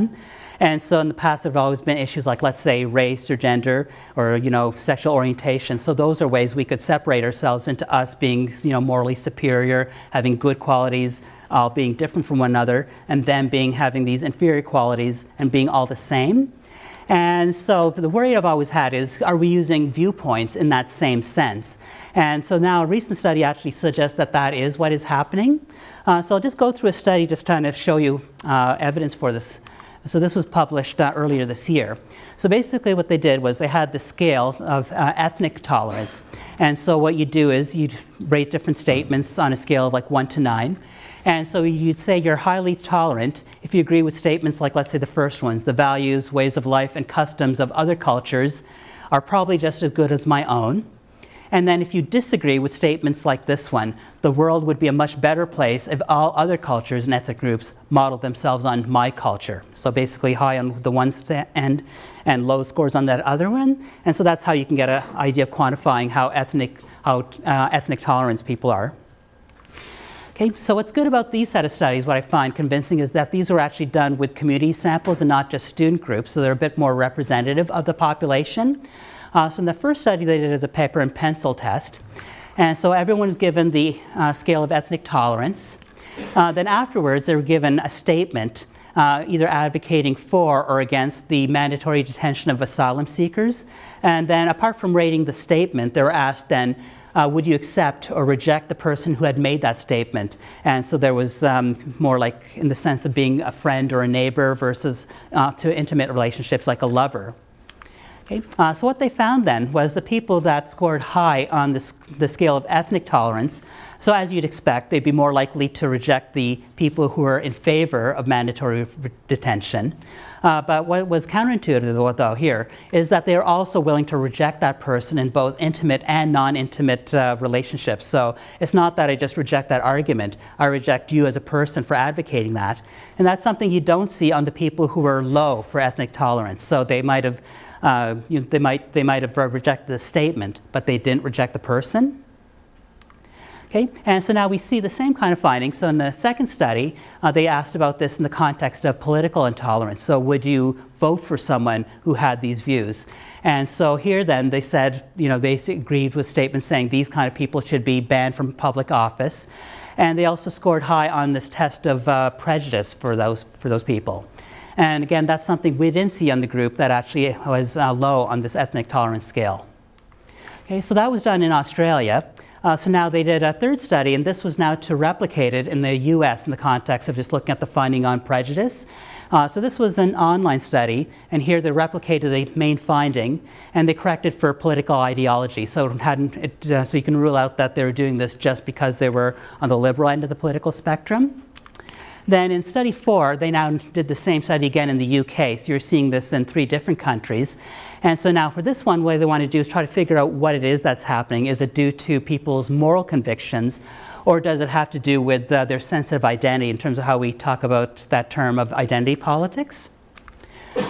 And so in the past, there have always been issues like, let's say, race or gender or, you know, sexual orientation. So those are ways we could separate ourselves into us being, you know, morally superior, having good qualities, all being different from one another, and them being having these inferior qualities and being all the same. And so the worry I've always had is, are we using viewpoints in that same sense? And so now a recent study actually suggests that that is what is happening. Uh, so I'll just go through a study just trying to show you uh, evidence for this. So this was published uh, earlier this year. So basically what they did was they had the scale of uh, ethnic tolerance. And so what you do is you'd rate different statements on a scale of like one to nine. And so you'd say you're highly tolerant if you agree with statements like, let's say the first ones, the values, ways of life, and customs of other cultures are probably just as good as my own. And then if you disagree with statements like this one, the world would be a much better place if all other cultures and ethnic groups modeled themselves on my culture. So basically high on the one end and low scores on that other one. And so that's how you can get an idea of quantifying how ethnic, how, uh, ethnic tolerance people are. Okay, so what's good about these set of studies, what I find convincing, is that these were actually done with community samples and not just student groups, so they're a bit more representative of the population. Uh, so in the first study they did is a paper and pencil test. And so everyone was given the uh, scale of ethnic tolerance. Uh, then afterwards they were given a statement uh, either advocating for or against the mandatory detention of asylum seekers. And then apart from rating the statement, they were asked then, uh, would you accept or reject the person who had made that statement? And so there was um, more like in the sense of being a friend or a neighbor versus uh, to intimate relationships like a lover. Uh, so what they found then was the people that scored high on this, the scale of ethnic tolerance, so as you'd expect, they'd be more likely to reject the people who were in favor of mandatory detention. Uh, but what was counterintuitive though here is that they were also willing to reject that person in both intimate and non-intimate uh, relationships. So it's not that I just reject that argument, I reject you as a person for advocating that. And that's something you don't see on the people who were low for ethnic tolerance. So they might have Uh, you know, they might, they might have rejected the statement, but they didn't reject the person. Okay, and so now we see the same kind of findings. So in the second study, uh, they asked about this in the context of political intolerance. So would you vote for someone who had these views? And so here then they said, you know, they agreed with statements saying these kind of people should be banned from public office. And they also scored high on this test of uh, prejudice for those, for those people. And again, that's something we didn't see on the group that actually was uh, low on this ethnic tolerance scale. Okay, so that was done in Australia. Uh, so now they did a third study, and this was now to replicate it in the U S in the context of just looking at the finding on prejudice. Uh, so this was an online study, and here they replicated the main finding, and they corrected for political ideology. So, it hadn't, it, uh, so you can rule out that they were doing this just because they were on the liberal end of the political spectrum. Then in study four, they now did the same study again in the U K. So you're seeing this in three different countries. And so now for this one, what they want to do is try to figure out what it is that's happening. Is it due to people's moral convictions, or does it have to do with uh, their sense of identity in terms of how we talk about that term of identity politics?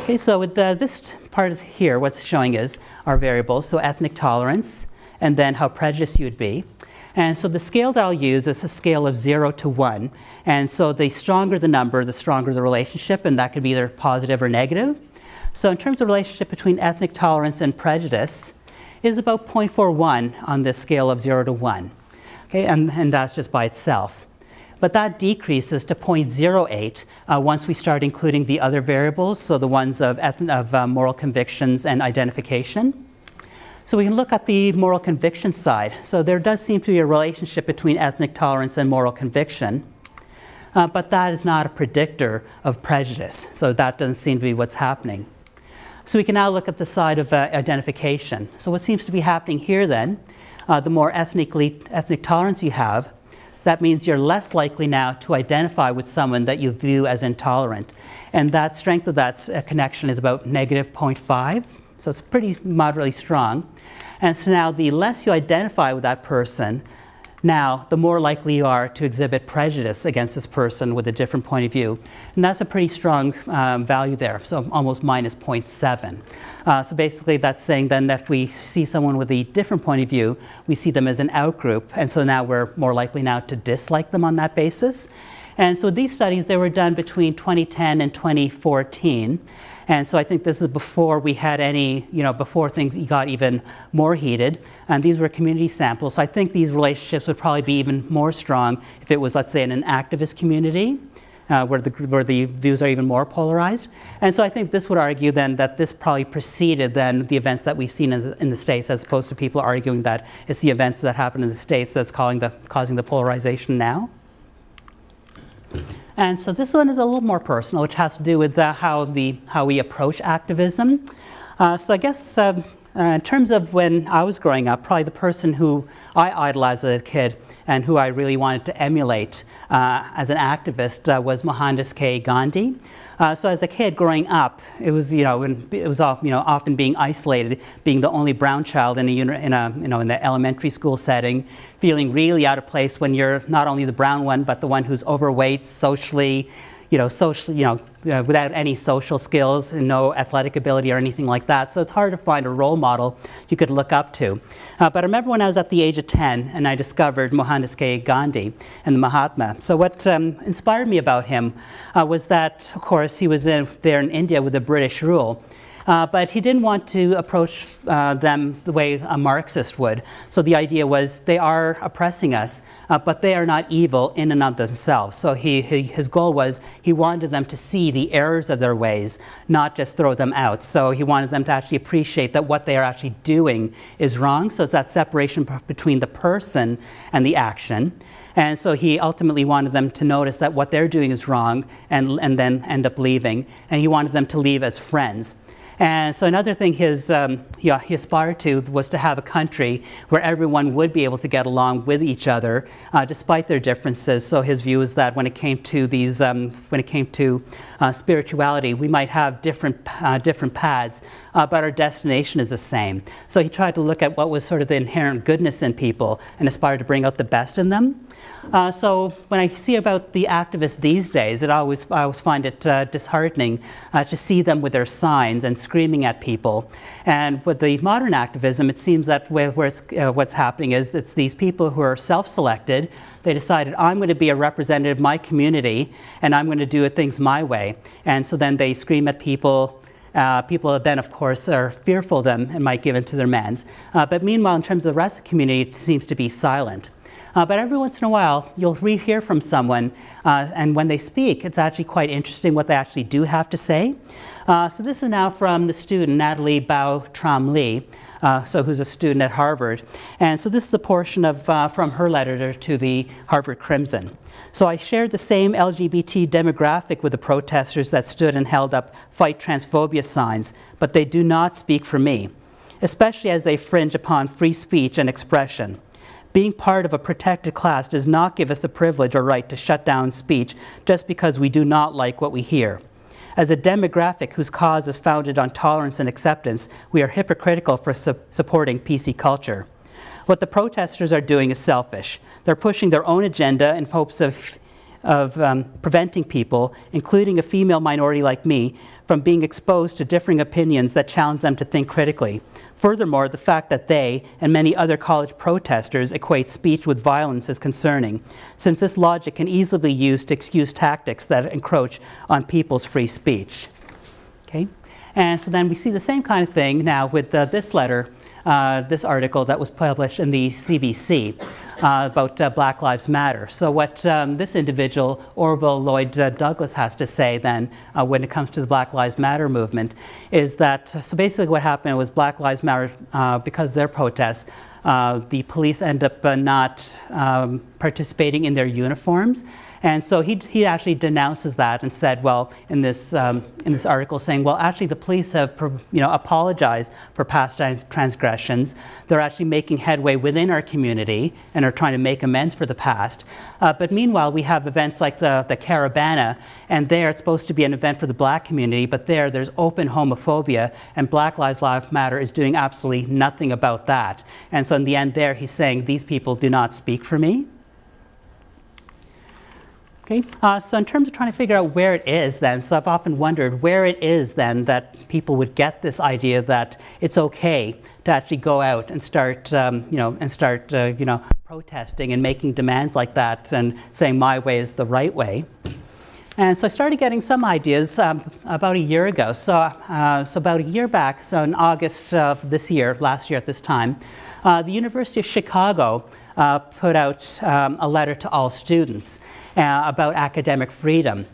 Okay, so with the, this part of here, what's showing is our variables, so ethnic tolerance, and then how prejudiced you would be. And so the scale that I'll use is a scale of zero to one. And so the stronger the number, the stronger the relationship, and that could be either positive or negative. So in terms of relationship between ethnic tolerance and prejudice, it is about zero point four one on this scale of zero to one. Okay, and, and that's just by itself. But that decreases to zero point zero eight uh, once we start including the other variables, so the ones of, of uh, moral convictions and identification. So we can look at the moral conviction side. So there does seem to be a relationship between ethnic tolerance and moral conviction, uh, but that is not a predictor of prejudice. So that doesn't seem to be what's happening. So we can now look at the side of uh, identification. So what seems to be happening here then, uh, the more ethnically, ethnic tolerance you have, that means you're less likely now to identify with someone that you view as intolerant. And that strength of that uh, connection is about negative zero point five. So it's pretty moderately strong. And so now the less you identify with that person, now the more likely you are to exhibit prejudice against this person with a different point of view. And that's a pretty strong um, value there, so almost minus zero point seven. Uh, so basically that's saying then that if we see someone with a different point of view, we see them as an outgroup, and so now we're more likely now to dislike them on that basis. And so these studies, they were done between twenty ten and twenty fourteen. And so I think this is before we had any, you know, before things got even more heated. And these were community samples. So I think these relationships would probably be even more strong if it was, let's say, in an activist community uh, where, the, where the views are even more polarized. And so I think this would argue then that this probably preceded then the events that we've seen in the, in the States, as opposed to people arguing that it's the events that happened in the States that's calling the, causing the polarization now. And so this one is a little more personal, which has to do with uh, how, the, how we approach activism. Uh, so I guess uh, Uh, in terms of when I was growing up, probably the person who I idolized as a kid and who I really wanted to emulate uh, as an activist uh, was Mohandas K. Gandhi. Uh, so as a kid growing up, it was you know it was often, you know often being isolated, being the only brown child in a in a you know in the elementary school setting, feeling really out of place when you're not only the brown one but the one who's overweight, socially, you know, social, you know, uh, without any social skills and no athletic ability or anything like that. So it's hard to find a role model you could look up to. Uh, but I remember when I was at the age of ten and I discovered Mohandas K. Gandhi and the Mahatma. So what um, inspired me about him uh, was that, of course, he was in, there in India with the British rule. Uh, but he didn't want to approach uh, them the way a Marxist would. So the idea was they are oppressing us, uh, but they are not evil in and of themselves. So he, he, his goal was he wanted them to see the errors of their ways, not just throw them out. So he wanted them to actually appreciate that what they are actually doing is wrong. So it's that separation between the person and the action. And so he ultimately wanted them to notice that what they're doing is wrong and, and then end up leaving. And he wanted them to leave as friends. And so another thing his, um, yeah, he aspired to was to have a country where everyone would be able to get along with each other, uh, despite their differences. So his view is that when it came to these, um, when it came to uh, spirituality, we might have different, uh, different paths, uh, but our destination is the same. So he tried to look at what was sort of the inherent goodness in people and aspired to bring out the best in them. Uh, so when I see about the activists these days, it always, I always find it uh, disheartening uh, to see them with their signs and screaming at people. And with the modern activism, it seems that where, where it's, uh, what's happening is it's these people who are self-selected. They decided, I'm going to be a representative of my community, and I'm going to do things my way. And so then they scream at people. Uh, people then, of course, are fearful of them and might give in to their demands. Uh, but meanwhile, in terms of the rest of the community, it seems to be silent. Uh, but every once in a while, you'll re-hear from someone, uh, and when they speak, it's actually quite interesting what they actually do have to say. Uh, so this is now from the student, Natalie Bao Tram Lee, uh, so who's a student at Harvard. And so this is a portion of, uh, from her letter to the Harvard Crimson. So I shared the same L G B T demographic with the protesters that stood and held up fight transphobia signs, but they do not speak for me, especially as they fringe upon free speech and expression. Being part of a protected class does not give us the privilege or right to shut down speech just because we do not like what we hear. As a demographic whose cause is founded on tolerance and acceptance, we are hypocritical for su- supporting P C culture. What the protesters are doing is selfish. They're pushing their own agenda in hopes of, of um, preventing people, including a female minority like me, from being exposed to differing opinions that challenge them to think critically. Furthermore, the fact that they and many other college protesters equate speech with violence is concerning, since this logic can easily be used to excuse tactics that encroach on people's free speech. Okay? And so then we see the same kind of thing now with uh, this letter, uh, this article that was published in the C B C uh, about uh, Black Lives Matter. So what um, this individual, Orville Lloyd uh, Douglas, has to say then uh, when it comes to the Black Lives Matter movement is that, so basically what happened was Black Lives Matter, uh, because of their protests, uh, the police end up uh, not um, participating in their uniforms. And so he, he actually denounces that and said, well, in this, um, in this article saying, well, actually the police have you know, apologized for past transgressions. They're actually making headway within our community and are trying to make amends for the past. Uh, but meanwhile, we have events like the, the Caravana, and there it's supposed to be an event for the black community, but there there's open homophobia, and Black Lives Matter is doing absolutely nothing about that. And so in the end there, he's saying, these people do not speak for me. Okay. Uh, so in terms of trying to figure out where it is then, so I've often wondered where it is then that people would get this idea that it's okay to actually go out and start, um, you know, and start, uh, you know, protesting and making demands like that and saying my way is the right way. And so I started getting some ideas um, about a year ago. So, uh, so about a year back, so in August of this year, last year at this time, uh, the University of Chicago uh, put out um, a letter to all students uh, about academic freedom.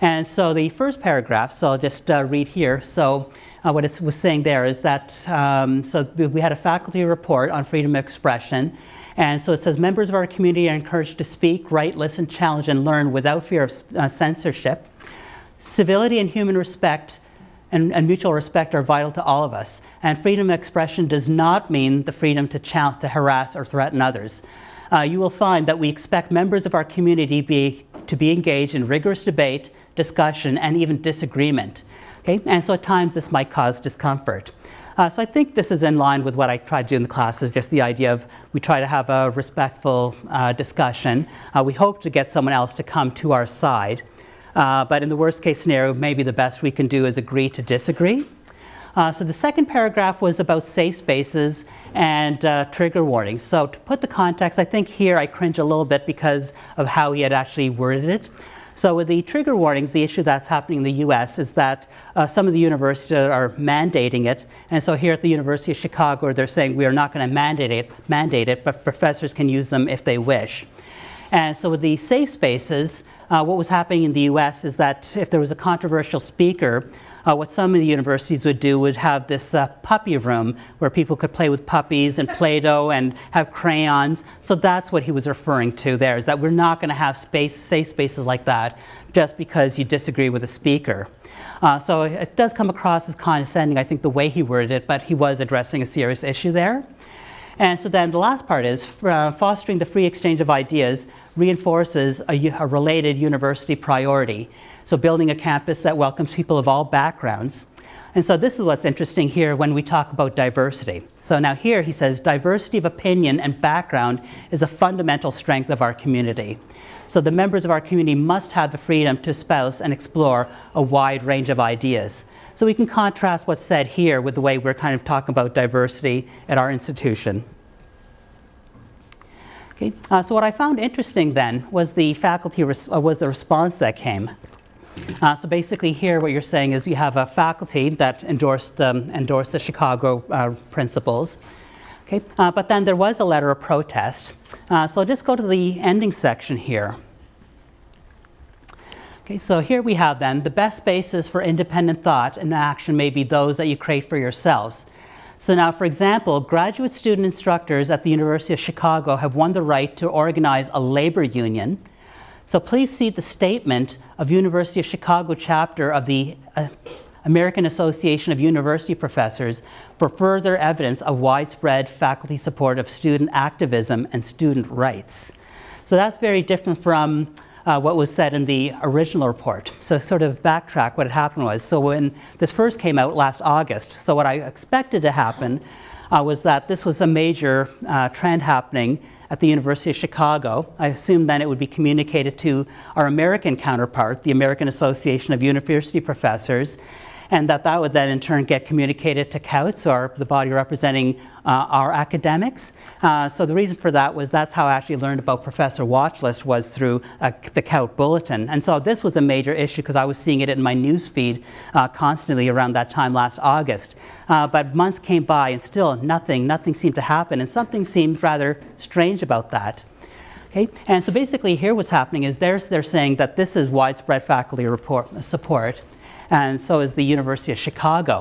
And so the first paragraph, so I'll just uh, read here. So uh, what it was saying there is that, um, so we had a faculty report on freedom of expression. And so it says, members of our community are encouraged to speak, write, listen, challenge, and learn without fear of uh, censorship. Civility and human respect and, and mutual respect are vital to all of us. And freedom of expression does not mean the freedom to challenge, to harass, or threaten others. Uh, you will find that we expect members of our community be, to be engaged in rigorous debate, discussion, and even disagreement. Okay? And so at times this might cause discomfort. Uh, so I think this is in line with what I try to do in the class, is just the idea of we try to have a respectful uh, discussion. Uh, we hope to get someone else to come to our side. Uh, but in the worst case scenario, maybe the best we can do is agree to disagree. Uh, so the second paragraph was about safe spaces and uh, trigger warnings. So to put the context, I think here I cringe a little bit because of how he had actually worded it. So with the trigger warnings, the issue that's happening in the U S is that uh, some of the universities are mandating it. And so here at the University of Chicago, they're saying we are not going to mandate it, mandate it, but professors can use them if they wish. And so with the safe spaces, uh, what was happening in the U S is that if there was a controversial speaker, uh, what some of the universities would do would have this uh, puppy room where people could play with puppies and Play-Doh and have crayons. So that's what he was referring to there, is that we're not going to have space, safe spaces like that just because you disagree with a speaker. Uh, so it does come across as condescending, I think, the way he worded it, but he was addressing a serious issue there. And so then the last part is uh, fostering the free exchange of ideas reinforces a, a related university priority. So building a campus that welcomes people of all backgrounds. And so this is what's interesting here when we talk about diversity. So now here he says, diversity of opinion and background is a fundamental strength of our community. So the members of our community must have the freedom to espouse and explore a wide range of ideas. So we can contrast what's said here with the way we're kind of talking about diversity at our institution. Okay. Uh, so what I found interesting then was the faculty res uh, was the response that came. Uh, so basically here what you're saying is you have a faculty that endorsed, um, endorsed the Chicago uh, principles. Okay. Uh, but then there was a letter of protest. Uh, so I'll just go to the ending section here. Okay, so here we have then, the best spaces for independent thought and action may be those that you create for yourselves. So now, for example, graduate student instructors at the University of Chicago have won the right to organize a labor union. So please see the statement of University of Chicago chapter of the uh, American Association of University Professors for further evidence of widespread faculty support of student activism and student rights. So that's very different from Uh, what was said in the original report. So sort of backtrack what had happened was, so when this first came out last August, so what I expected to happen uh, was that this was a major uh, trend happening at the University of Chicago. I assumed then it would be communicated to our American counterpart, the American Association of University Professors, and that that would then in turn get communicated to C A U T S, or the body representing uh, our academics. Uh, so the reason for that was that's how I actually learned about Professor Watchlist, was through uh, the C A U T bulletin. And so this was a major issue because I was seeing it in my news feed uh, constantly around that time last August. Uh, but months came by and still nothing, nothing seemed to happen, and something seemed rather strange about that. Okay? And so basically here what's happening is they're, they're saying that this is widespread faculty report, support, and so is the University of Chicago.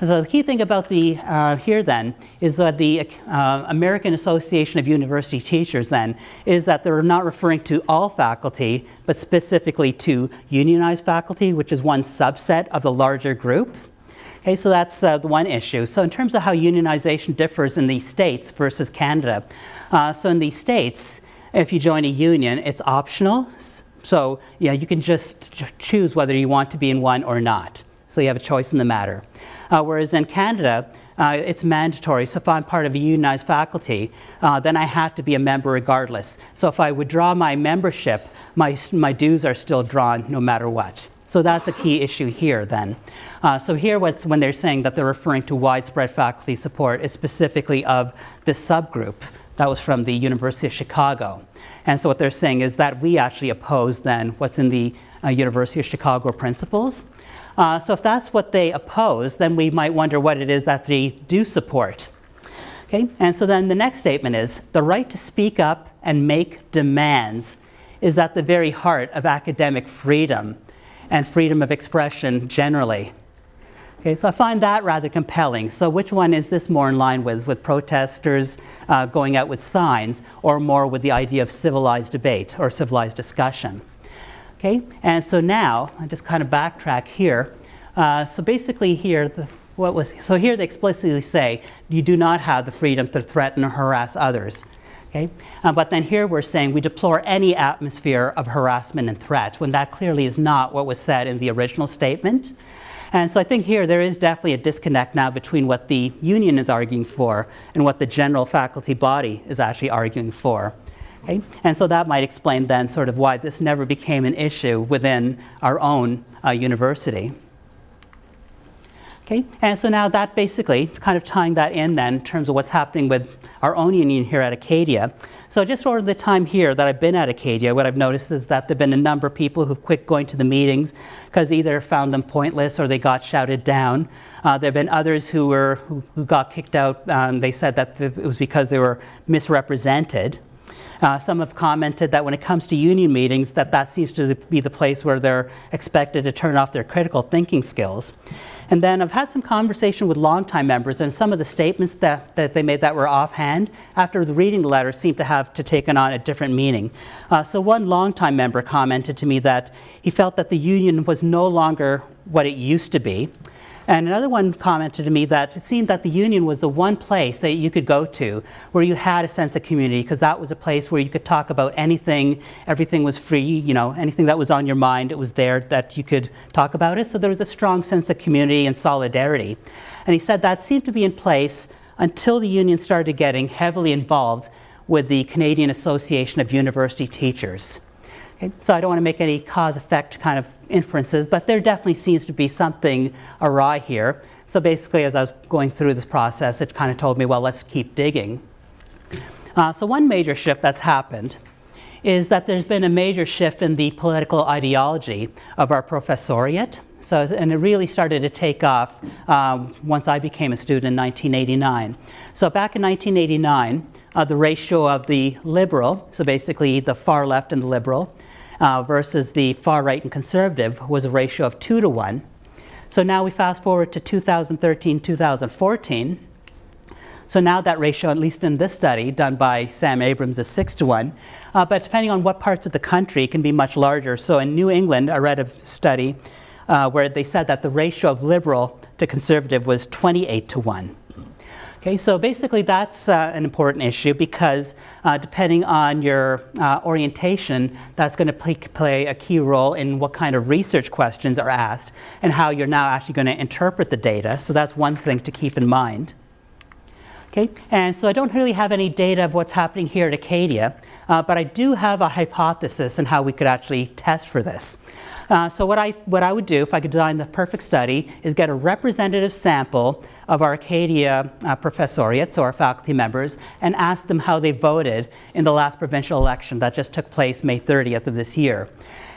And so the key thing about the, uh, here then, is that the uh, American Association of University Teachers then, is that they're not referring to all faculty, but specifically to unionized faculty, which is one subset of the larger group. Okay, so that's uh, the one issue. So in terms of how unionization differs in the States versus Canada, uh, so in the States, if you join a union, it's optional. So yeah, you can just choose whether you want to be in one or not. So you have a choice in the matter. Uh, whereas in Canada, uh, it's mandatory. So if I'm part of a unionized faculty, uh, then I have to be a member regardless. So if I withdraw my membership, my, my dues are still drawn no matter what. So that's a key issue here then. Uh, so here what's, when they're saying that they're referring to widespread faculty support, it's specifically of this subgroup. That was from the University of Chicago. And so what they're saying is that we actually oppose then what's in the uh, University of Chicago principles. Uh, so if that's what they oppose, then we might wonder what it is that they do support. Okay? And so then the next statement is, the right to speak up and make demands is at the very heart of academic freedom and freedom of expression generally. Okay, so I find that rather compelling. So which one is this more in line with, with protesters uh, going out with signs, or more with the idea of civilized debate or civilized discussion? Okay, and so now, I just kind of backtrack here. Uh, so basically here, the, what was, so here they explicitly say, you do not have the freedom to threaten or harass others. Okay? Uh, but then here we're saying we deplore any atmosphere of harassment and threat, when that clearly is not what was said in the original statement. And so I think here there is definitely a disconnect now between what the union is arguing for and what the general faculty body is actually arguing for. Okay? And so that might explain then sort of why this never became an issue within our own uh, university. Okay? And so now that basically, kind of tying that in then in terms of what's happening with our own union here at Acadia. So just over the time here that I've been at Acadia, what I've noticed is that there have been a number of people who've quit going to the meetings because either found them pointless or they got shouted down. Uh, there have been others who, were, who, who got kicked out. Um, they said that the, it was because they were misrepresented. Uh, some have commented that when it comes to union meetings, that that seems to be the place where they're expected to turn off their critical thinking skills. And then I've had some conversation with longtime members, and some of the statements that, that they made that were offhand, after reading the letter, seemed to have to taken on a different meaning. Uh, so one longtime member commented to me that he felt that the union was no longer what it used to be. And another one commented to me that it seemed that the union was the one place that you could go to where you had a sense of community, because that was a place where you could talk about anything, everything was free, you know, anything that was on your mind, it was there that you could talk about it. So there was a strong sense of community and solidarity. And he said that seemed to be in place until the union started getting heavily involved with the Canadian Association of University Teachers. Okay, so I don't want to make any cause-effect kind of inferences, but there definitely seems to be something awry here. So basically, as I was going through this process, it kind of told me, well, let's keep digging. Uh, so one major shift that's happened is that there's been a major shift in the political ideology of our professoriate. So, and it really started to take off um, once I became a student in nineteen eighty-nine. So back in nineteen eighty-nine, uh, the ratio of the liberal, so basically the far left and the liberal, Uh, versus the far right and conservative was a ratio of two to one. So now we fast forward to two thousand thirteen, two thousand fourteen. So now that ratio, at least in this study done by Sam Abrams, is six to one. Uh, but depending on what parts of the country, it can be much larger. So in New England, I read a study uh, where they said that the ratio of liberal to conservative was twenty-eight to one. Okay, so basically that's uh, an important issue because uh, depending on your uh, orientation, that's going to play, play a key role in what kind of research questions are asked and how you're now actually going to interpret the data. So that's one thing to keep in mind. Okay, and so I don't really have any data of what's happening here at Acadia, uh, but I do have a hypothesis on how we could actually test for this. Uh, so what I, what I would do if I could design the perfect study is get a representative sample of our Acadia uh, professoriate, so our faculty members, and ask them how they voted in the last provincial election that just took place May thirtieth of this year.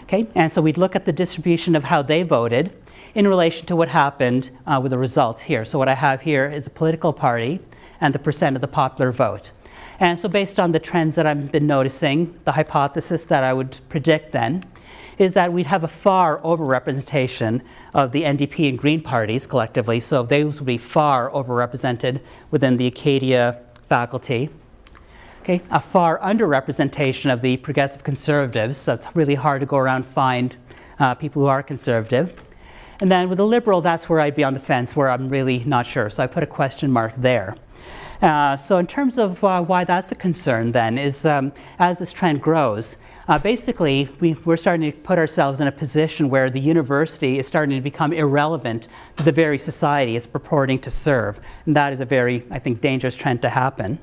Okay? And so we'd look at the distribution of how they voted in relation to what happened uh, with the results here. So what I have here is a political party and the percent of the popular vote. And so based on the trends that I've been noticing, the hypothesis that I would predict then is that we'd have a far overrepresentation of the N D P and Green parties collectively, so those would be far overrepresented within the Acadia faculty. Okay, a far underrepresentation of the Progressive Conservatives, so it's really hard to go around and find uh, people who are conservative. And then with the liberal, that's where I'd be on the fence, where I'm really not sure, so I put a question mark there. Uh, so in terms of uh, why that's a concern then is um, as this trend grows, uh, basically we, we're starting to put ourselves in a position where the university is starting to become irrelevant to the very society it's purporting to serve. And that is a very, I think, dangerous trend to happen.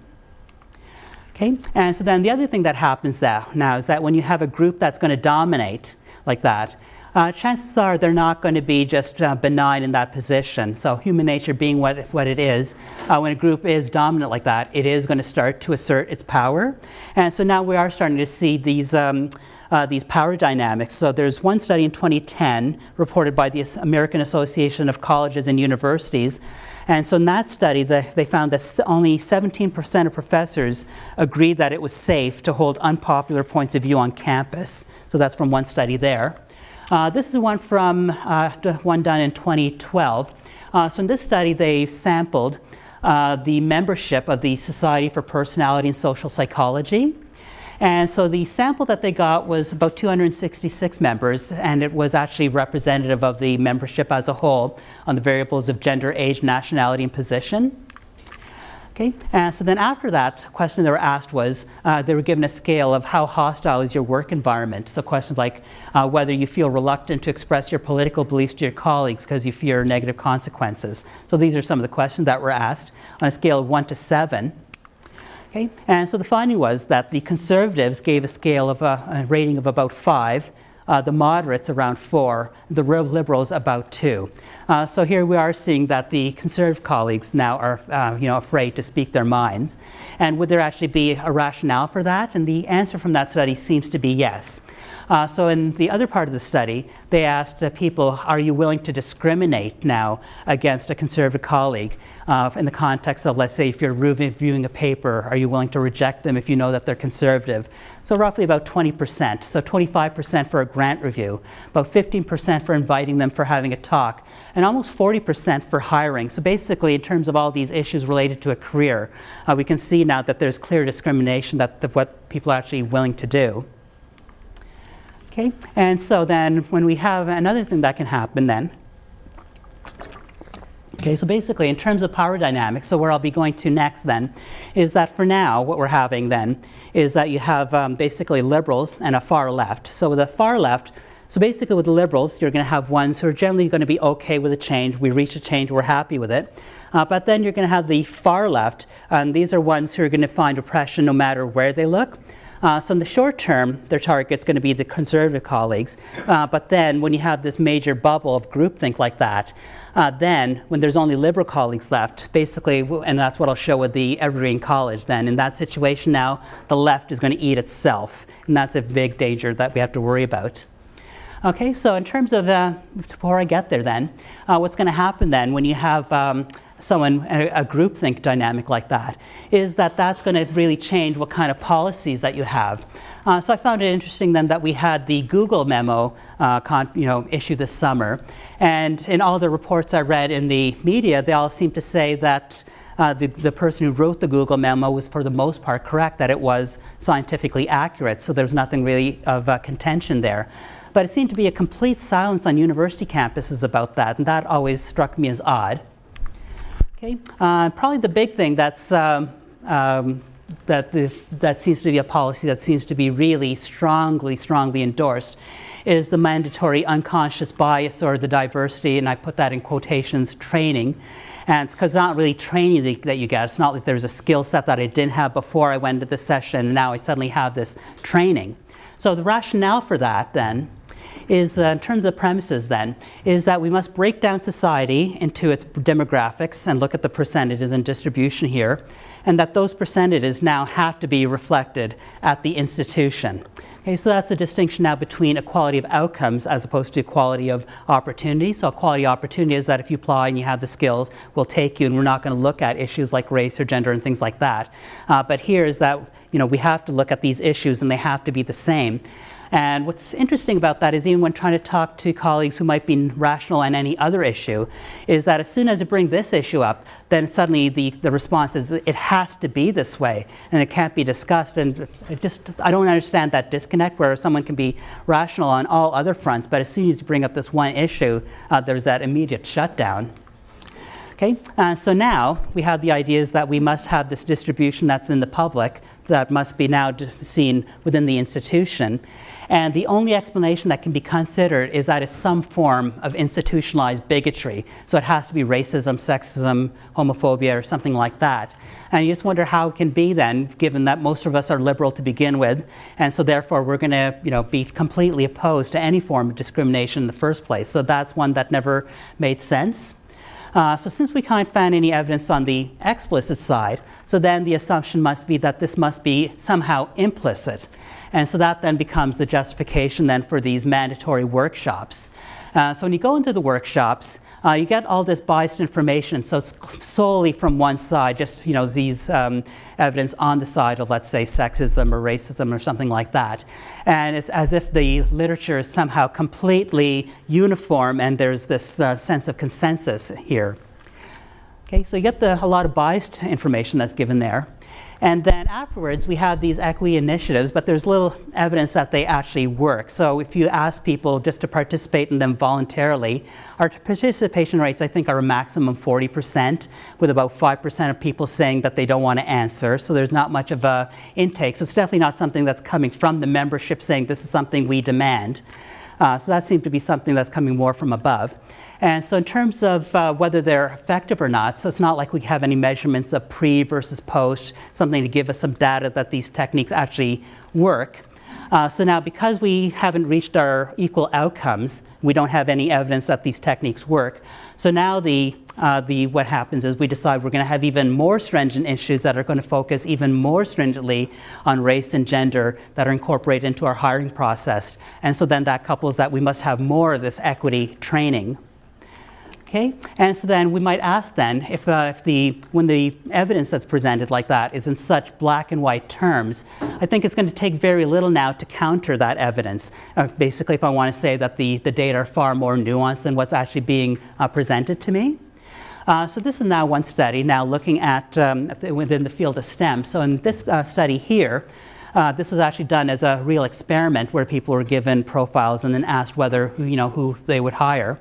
Okay? And so then the other thing that happens that, now is that when you have a group that's going to dominate like that, Uh, chances are they're not going to be just uh, benign in that position. So human nature being what, what it is, uh, when a group is dominant like that, it is going to start to assert its power. And so now we are starting to see these, um, uh, these power dynamics. So there's one study in twenty ten reported by the American Association of Colleges and Universities. And so in that study, the, they found that only seventeen percent of professors agreed that it was safe to hold unpopular points of view on campus. So that's from one study there. Uh, this is one from uh, one done in twenty twelve. Uh, so in this study, they sampled uh, the membership of the Society for Personality and Social Psychology. And so the sample that they got was about two hundred sixty-six members, and it was actually representative of the membership as a whole on the variables of gender, age, nationality, and position. Okay, and so then after that, the question they were asked was, uh, they were given a scale of how hostile is your work environment. So questions like uh, whether you feel reluctant to express your political beliefs to your colleagues because you fear negative consequences. So these are some of the questions that were asked on a scale of one to seven. Okay, and so the finding was that the Conservatives gave a scale of a, a rating of about five. Uh, the moderates around four, the liberals about two. Uh, so here we are seeing that the conservative colleagues now are uh, you know, afraid to speak their minds. And would there actually be a rationale for that? And the answer from that study seems to be yes. Uh, so in the other part of the study, they asked uh, people, are you willing to discriminate now against a conservative colleague uh, in the context of, let's say, if you're reviewing a paper, are you willing to reject them if you know that they're conservative? So roughly about twenty percent, so twenty-five percent for a grant review, about fifteen percent for inviting them for having a talk, and almost forty percent for hiring. So basically, in terms of all these issues related to a career, uh, we can see now that there's clear discrimination that the, what people are actually willing to do. Okay, and so then when we have another thing that can happen then, okay, so basically in terms of power dynamics, so where I'll be going to next then, is that for now what we're having then is that you have um, basically liberals and a far left. So with the far left, so basically with the liberals, you're going to have ones who are generally going to be okay with a change. We reach a change, we're happy with it. Uh, but then you're going to have the far left, and these are ones who are going to find oppression no matter where they look. Uh, so in the short term, their target's going to be the conservative colleagues. Uh, but then when you have this major bubble of groupthink like that, uh, then when there's only liberal colleagues left, basically, and that's what I'll show with the Evergreen College then, in that situation now, the left is going to eat itself. And that's a big danger that we have to worry about. Okay, so in terms of, uh, before I get there then, uh, what's going to happen then when you have um, someone, a groupthink dynamic like that, is that that's going to really change what kind of policies that you have. Uh, so I found it interesting then that we had the Google memo uh, con you know, issue this summer, and in all the reports I read in the media, they all seemed to say that Uh, the, the person who wrote the Google memo was for the most part correct, that it was scientifically accurate, so there was nothing really of uh, contention there. But it seemed to be a complete silence on university campuses about that, and that always struck me as odd. Okay, uh, probably the big thing that's um, um, that, the, that seems to be a policy that seems to be really strongly, strongly endorsed is the mandatory unconscious bias, or the diversity, and I put that in quotations, training. And it's because it's not really training that you get. It's not like there's a skill set that I didn't have before I went into this session, and now I suddenly have this training. So the rationale for that then is, uh, in terms of premises then, is that we must break down society into its demographics and look at the percentages and distribution here, and that those percentages now have to be reflected at the institution. Okay, so that's a distinction now between equality of outcomes as opposed to equality of opportunity. So equality of opportunity is that if you apply and you have the skills, we'll take you, and we're not going to look at issues like race or gender and things like that. Uh, but here is that, you know, we have to look at these issues, and they have to be the same. And what's interesting about that is, even when trying to talk to colleagues who might be rational on any other issue, is that as soon as you bring this issue up, then suddenly the, the response is, it has to be this way, and it can't be discussed. And it just, I don't understand that disconnect where someone can be rational on all other fronts, but as soon as you bring up this one issue, uh, there's that immediate shutdown. Okay, uh, so now we have the ideas that we must have this distribution that's in the public that must be now seen within the institution. And the only explanation that can be considered is that it's some form of institutionalized bigotry. So it has to be racism, sexism, homophobia, or something like that. And you just wonder how it can be then, given that most of us are liberal to begin with, and so therefore we're going to, you know, be completely opposed to any form of discrimination in the first place. So that's one that never made sense. Uh, so since we can't find any evidence on the explicit side, so then the assumption must be that this must be somehow implicit. And so that then becomes the justification then for these mandatory workshops. Uh, so when you go into the workshops, uh, you get all this biased information. So it's solely from one side, just, you know, these um, evidence on the side of, let's say, sexism or racism or something like that. And it's as if the literature is somehow completely uniform, and there's this uh, sense of consensus here. Okay, so you get the, a lot of biased information that's given there. And then afterwards, we have these equity initiatives, but there's little evidence that they actually work. So if you ask people just to participate in them voluntarily, our participation rates, I think, are a maximum forty percent, with about five percent of people saying that they don't want to answer. So there's not much of a intake. So it's definitely not something that's coming from the membership saying this is something we demand. Uh, so that seemed to be something that's coming more from above. And so in terms of uh, whether they're effective or not, so it's not like we have any measurements of pre versus post, something to give us some data that these techniques actually work. Uh, so now, because we haven't reached our equal outcomes, we don't have any evidence that these techniques work. So now the, uh, the, what happens is we decide we're going to have even more stringent issues that are going to focus even more stringently on race and gender that are incorporated into our hiring process. And so then that couples that we must have more of this equity training. Okay. And so then we might ask then, if, uh, if the, when the evidence that's presented like that is in such black and white terms, I think it's going to take very little now to counter that evidence. Uh, basically, if I want to say that the, the data are far more nuanced than what's actually being uh, presented to me. Uh, so this is now one study, now looking at um, within the field of STEM. So in this uh, study here, Uh, this was actually done as a real experiment where people were given profiles and then asked whether, you know, who they would hire.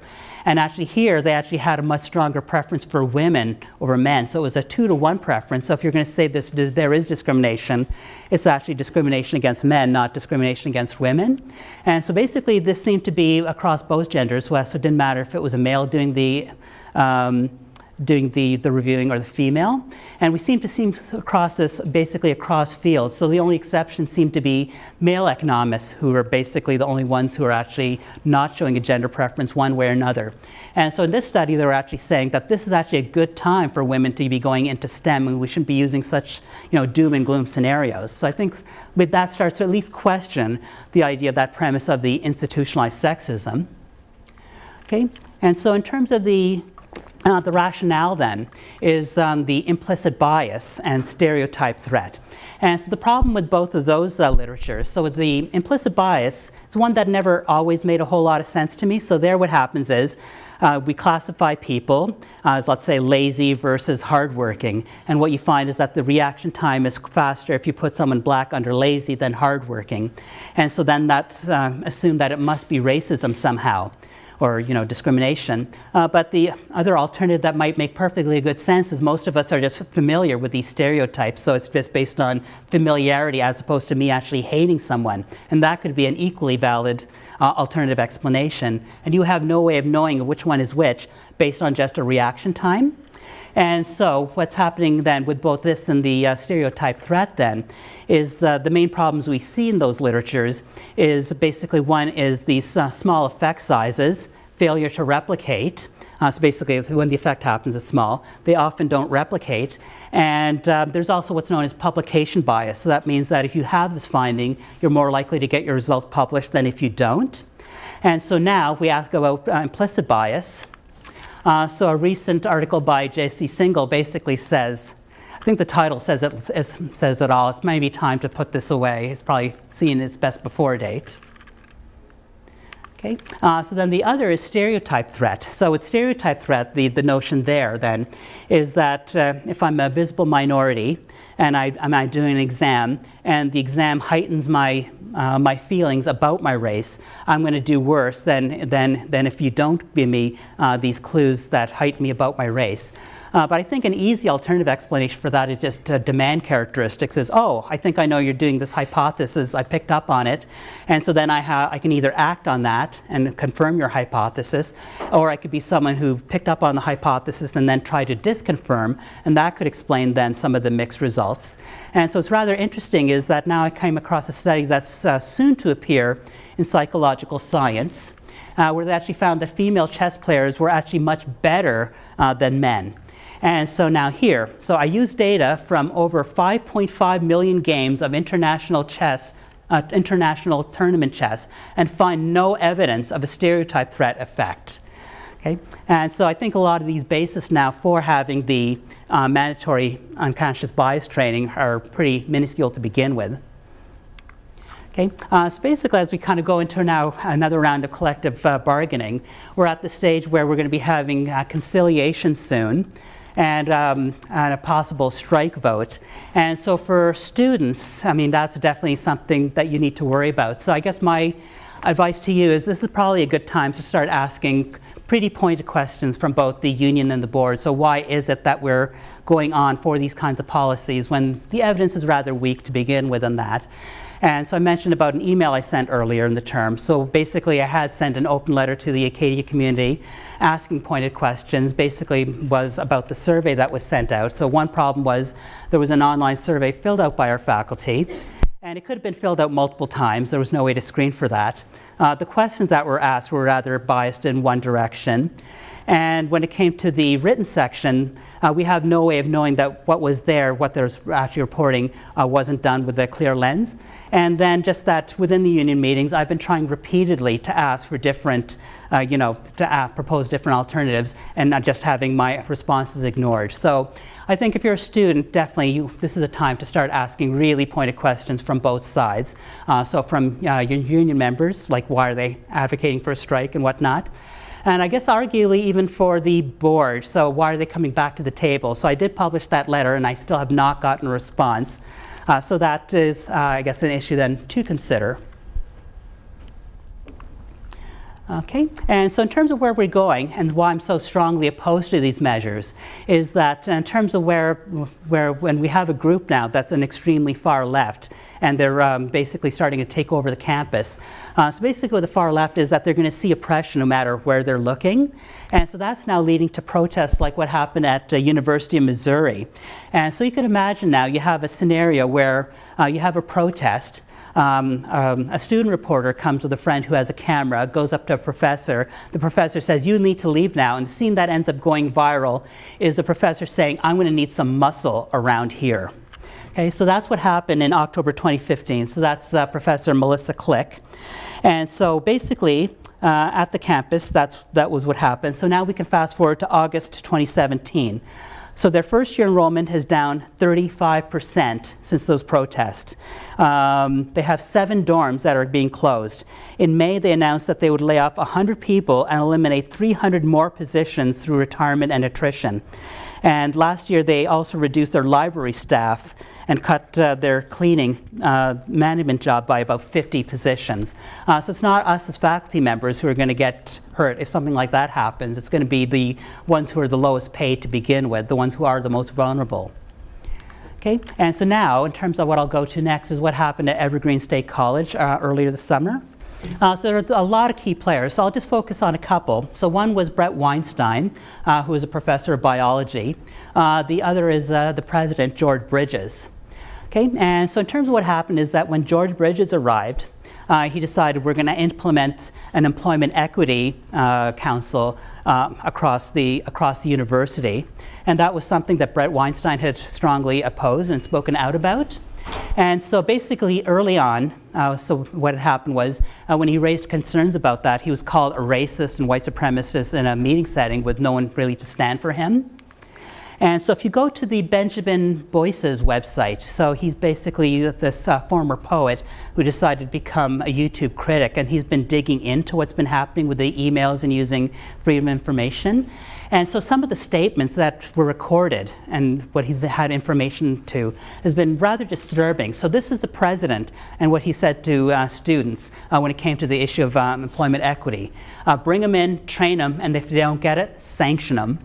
And actually here, they actually had a much stronger preference for women over men. So it was a two to one preference. So if you're going to say this, there is discrimination, it's actually discrimination against men, not discrimination against women. And so basically, this seemed to be across both genders. So it didn't matter if it was a male doing the um, doing the, the reviewing or the female. And we seem to seem across this, basically across fields. So the only exception seemed to be male economists, who are basically the only ones who are actually not showing a gender preference one way or another. And so in this study, they were actually saying that this is actually a good time for women to be going into STEM, and we shouldn't be using such, you know, doom and gloom scenarios. So I think with that starts to at least question the idea of that premise of the institutionalized sexism. Okay, and so in terms of the Uh, the rationale then is um, the implicit bias and stereotype threat. And so the problem with both of those uh, literatures, so with the implicit bias, it's one that never always made a whole lot of sense to me. So there what happens is uh, we classify people uh, as, let's say, lazy versus hardworking. And what you find is that the reaction time is faster if you put someone black under lazy than hardworking. And so then that's uh, assumed that it must be racism somehow, or, you know, discrimination. Uh, but the other alternative that might make perfectly good sense is most of us are just familiar with these stereotypes, so it's just based on familiarity as opposed to me actually hating someone. And that could be an equally valid uh, alternative explanation. And you have no way of knowing which one is which based on just a reaction time. And so what's happening then with both this and the uh, stereotype threat then is the, the main problems we see in those literatures is basically one is these uh, small effect sizes, failure to replicate. Uh, so basically when the effect happens, it's small. They often don't replicate. And uh, there's also what's known as publication bias. So that means that if you have this finding, you're more likely to get your result published than if you don't. And so now we ask about uh, implicit bias. Uh, so a recent article by J C Singal basically says, I think the title says it, it says it all. It's maybe time to put this away. It's probably seen its best before date. Okay. Uh, so then the other is stereotype threat. So with stereotype threat, the, the notion there then is that uh, if I'm a visible minority and I, and I do an exam and the exam heightens my, uh, my feelings about my race, I'm going to do worse than, than, than if you don't give me uh, these clues that heighten me about my race. Uh, but I think an easy alternative explanation for that is just uh, demand characteristics is, oh, I think I know you're doing this hypothesis, I picked up on it, and so then I, ha I can either act on that and confirm your hypothesis, or I could be someone who picked up on the hypothesis and then tried to disconfirm, and that could explain then some of the mixed results. And so it's rather interesting is that now I came across a study that's uh, soon to appear in Psychological Science, uh, where they actually found that female chess players were actually much better uh, than men. And so now here, so I used data from over five point five million games of international chess, uh, international tournament chess, and find no evidence of a stereotype threat effect. Okay? And so I think a lot of these bases now for having the uh, mandatory unconscious bias training are pretty minuscule to begin with. Okay. Uh, so basically, as we kind of go into now another round of collective uh, bargaining, we're at the stage where we're going to be having uh, conciliation soon. and, um, and a possible strike vote. And so for students, I mean, that's definitely something that you need to worry about. So I guess my advice to you is this is probably a good time to start asking pretty pointed questions from both the union and the board. So why is it that we're going on for these kinds of policies when the evidence is rather weak to begin with on that? And so I mentioned about an email I sent earlier in the term. So basically I had sent an open letter to the Acadia community asking pointed questions, basically was about the survey that was sent out. So one problem was there was an online survey filled out by our faculty, and it could have been filled out multiple times. There was no way to screen for that. Uh, the questions that were asked were rather biased in one direction. And when it came to the written section, uh, we have no way of knowing that what was there, what there's actually reporting, uh, wasn't done with a clear lens. And then just that within the union meetings, I've been trying repeatedly to ask for different, uh, you know, to uh, propose different alternatives and not just having my responses ignored. So I think if you're a student, definitely you, this is a time to start asking really pointed questions from both sides. Uh, so from uh, your union members, like why are they advocating for a strike and whatnot. And I guess arguably even for the board, so why are they coming back to the table? So I did publish that letter and I still have not gotten a response. Uh, so that is, uh, I guess, an issue then to consider. Okay, and so in terms of where we're going and why I'm so strongly opposed to these measures is that in terms of where, where when we have a group now that's an extremely far left, and they're um, basically starting to take over the campus. Uh, so basically what the far left is that they're going to see oppression no matter where they're looking. And so that's now leading to protests like what happened at the uh, University of Missouri. And so you can imagine now you have a scenario where uh, you have a protest. Um, um, a student reporter comes with a friend who has a camera, goes up to a professor. The professor says, you need to leave now. And the scene that ends up going viral is the professor saying, I'm going to need some muscle around here. Okay, so that's what happened in October twenty fifteen. So that's uh, Professor Melissa Click. And so basically, uh, at the campus, that's, that was what happened. So now we can fast forward to August twenty seventeen. So their first year enrollment is down thirty-five percent since those protests. Um, they have seven dorms that are being closed. In May, they announced that they would lay off one hundred people and eliminate three hundred more positions through retirement and attrition. And last year, they also reduced their library staff and cut uh, their cleaning uh, management job by about fifty positions. Uh, so it's not us as faculty members who are going to get hurt if something like that happens. It's going to be the ones who are the lowest paid to begin with, the ones who are the most vulnerable. Okay, and so now, in terms of what I'll go to next, is what happened at Evergreen State College uh, earlier this summer. Uh, so there are a lot of key players, so I'll just focus on a couple. So one was Brett Weinstein, uh, who is a professor of biology. Uh, the other is uh, the president, George Bridges. Okay, and so in terms of what happened is that when George Bridges arrived, uh, he decided we're going to implement an employment equity uh, council uh, across the across the university, and that was something that Brett Weinstein had strongly opposed and spoken out about. And so basically early on, uh, so what had happened was uh, when he raised concerns about that, he was called a racist and white supremacist in a meeting setting with no one really to stand for him. And so if you go to the Benjamin Boyce's website, so he's basically this uh, former poet who decided to become a YouTube critic, and he's been digging into what's been happening with the emails and using freedom of information. And so some of the statements that were recorded and what he's had information to has been rather disturbing. So this is the president and what he said to uh, students uh, when it came to the issue of um, employment equity. Uh, bring them in, train them, and if they don't get it, sanction them.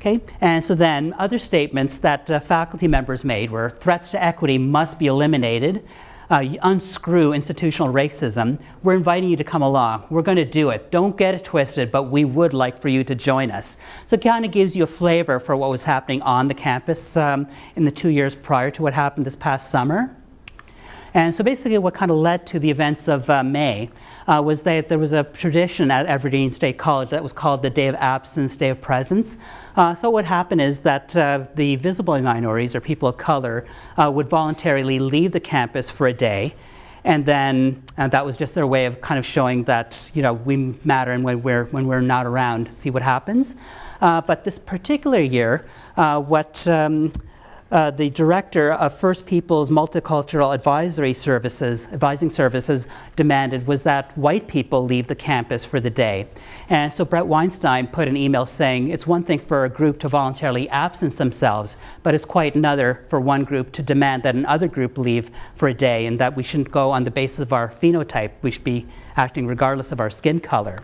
Okay? And so then other statements that uh, faculty members made were threats to equity must be eliminated. Uh, unscrew institutional racism. We're inviting you to come along. We're going to do it. Don't get it twisted, but we would like for you to join us. So it kind of gives you a flavor for what was happening on the campus um, in the two years prior to what happened this past summer. And so basically what kind of led to the events of uh, May uh, was that there was a tradition at Evergreen State College that was called the Day of Absence, Day of Presence. Uh, so what happened is that uh, the visible minorities or people of color uh, would voluntarily leave the campus for a day. And then and that was just their way of kind of showing that, you know, we matter, and when we're, when we're not around, see what happens. Uh, but this particular year, uh, what... Um, uh, the director of First Peoples Multicultural Advisory Services, Advising Services, demanded was that white people leave the campus for the day. And so Brett Weinstein put an email saying, it's one thing for a group to voluntarily absence themselves, but it's quite another for one group to demand that another group leave for a day, and that we shouldn't go on the basis of our phenotype. We should be acting regardless of our skin color.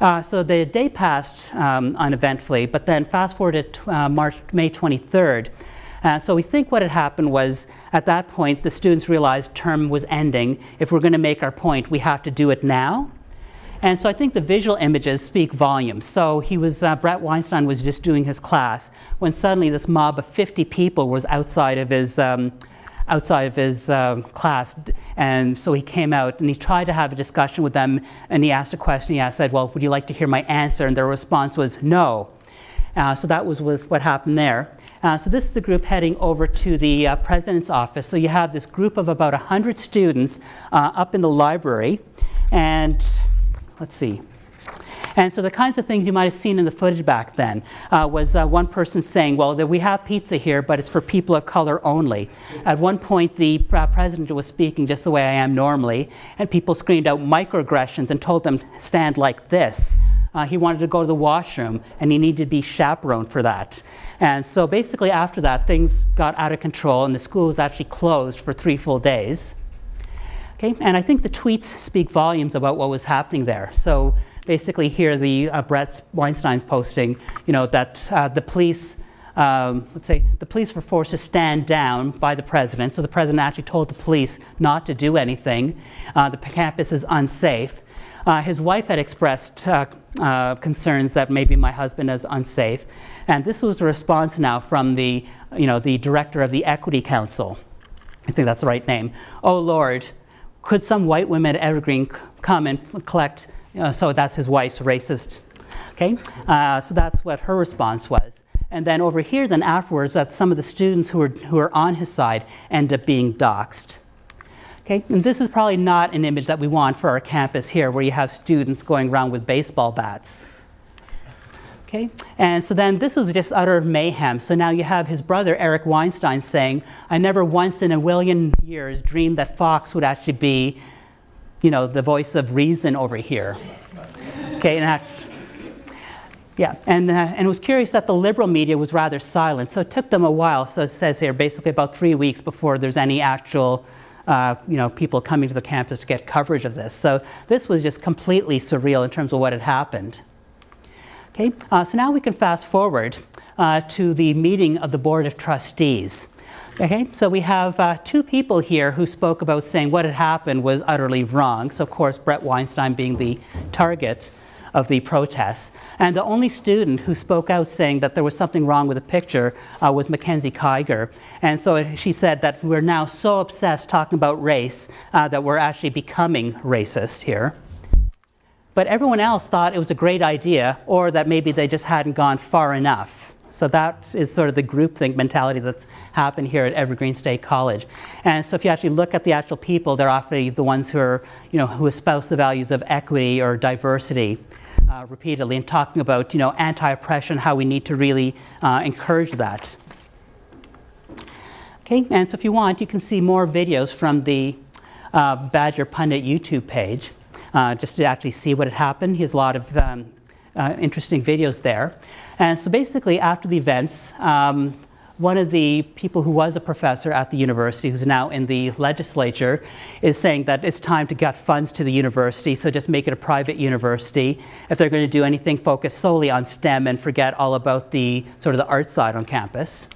Uh, so the day passed um, uneventfully, but then fast forward to uh, March, May twenty-third. Uh, so we think what had happened was, at that point, the students realized term was ending. If we're going to make our point, we have to do it now. And so I think the visual images speak volumes. So he was, uh, Brett Weinstein was just doing his class when suddenly this mob of fifty people was outside of his, um, outside of his uh, class. And so he came out and he tried to have a discussion with them, and he asked a question. He asked, said, well, would you like to hear my answer? And their response was no. Uh, so that was with what happened there. Uh, so this is the group heading over to the uh, president's office. So you have this group of about one hundred students uh, up in the library. And let's see. And so the kinds of things you might have seen in the footage back then uh, was uh, one person saying, well, that we have pizza here, but it's for people of color only. At one point, the uh, president was speaking just the way I am normally, and people screamed out microaggressions and told them, stand like this. Uh, he wanted to go to the washroom, and he needed to be chaperoned for that. And so basically after that, things got out of control, and the school was actually closed for three full days. Okay, and I think the tweets speak volumes about what was happening there. So basically here, the uh, Brett Weinstein's posting, you know, that uh, the police, um, let's say, the police were forced to stand down by the president. So the president actually told the police not to do anything. Uh, the campus is unsafe. Uh, his wife had expressed uh, uh, concerns that maybe my husband is unsafe. And this was the response now from the, you know, the director of the Equity Council. I think that's the right name. Oh, Lord. Could some white women at Evergreen come and collect, uh, so that's his wife's racist, okay? Uh, so that's what her response was. And then over here, then afterwards, that some of the students who are, who are on his side end up being doxxed, okay? And this is probably not an image that we want for our campus here, where you have students going around with baseball bats. Okay. And so then this was just utter mayhem. So now you have his brother, Eric Weinstein, saying, I never once in a million years dreamed that Fox would actually be, you know, the voice of reason over here. Okay, and I, yeah, and, uh, and it was curious that the liberal media was rather silent. So it took them a while, so it says here, basically about three weeks before there's any actual, uh, you know, people coming to the campus to get coverage of this. So this was just completely surreal in terms of what had happened. Okay, uh, so now we can fast forward uh, to the meeting of the Board of Trustees. Okay, so we have uh, two people here who spoke about saying what had happened was utterly wrong. So of course, Brett Weinstein being the target of the protests. And the only student who spoke out saying that there was something wrong with the picture uh, was Mackenzie Kiger. And so it, she said that we're now so obsessed talking about race uh, that we're actually becoming racist here. But everyone else thought it was a great idea, or that maybe they just hadn't gone far enough. So that is sort of the groupthink mentality that's happened here at Evergreen State College. And so if you actually look at the actual people, they're often the ones who are, you know, who espouse the values of equity or diversity uh, repeatedly, and talking about, you know, anti-oppression, how we need to really uh, encourage that. Okay, and so if you want, you can see more videos from the uh, Badger Pundit YouTube page. Uh, just to actually see what had happened. He has a lot of um, uh, interesting videos there. And so basically, after the events, um, one of the people who was a professor at the university, who's now in the legislature, is saying that it's time to gut funds to the university, so just make it a private university. If they're going to do anything, focus solely on STEM and forget all about the sort of the art side on campus.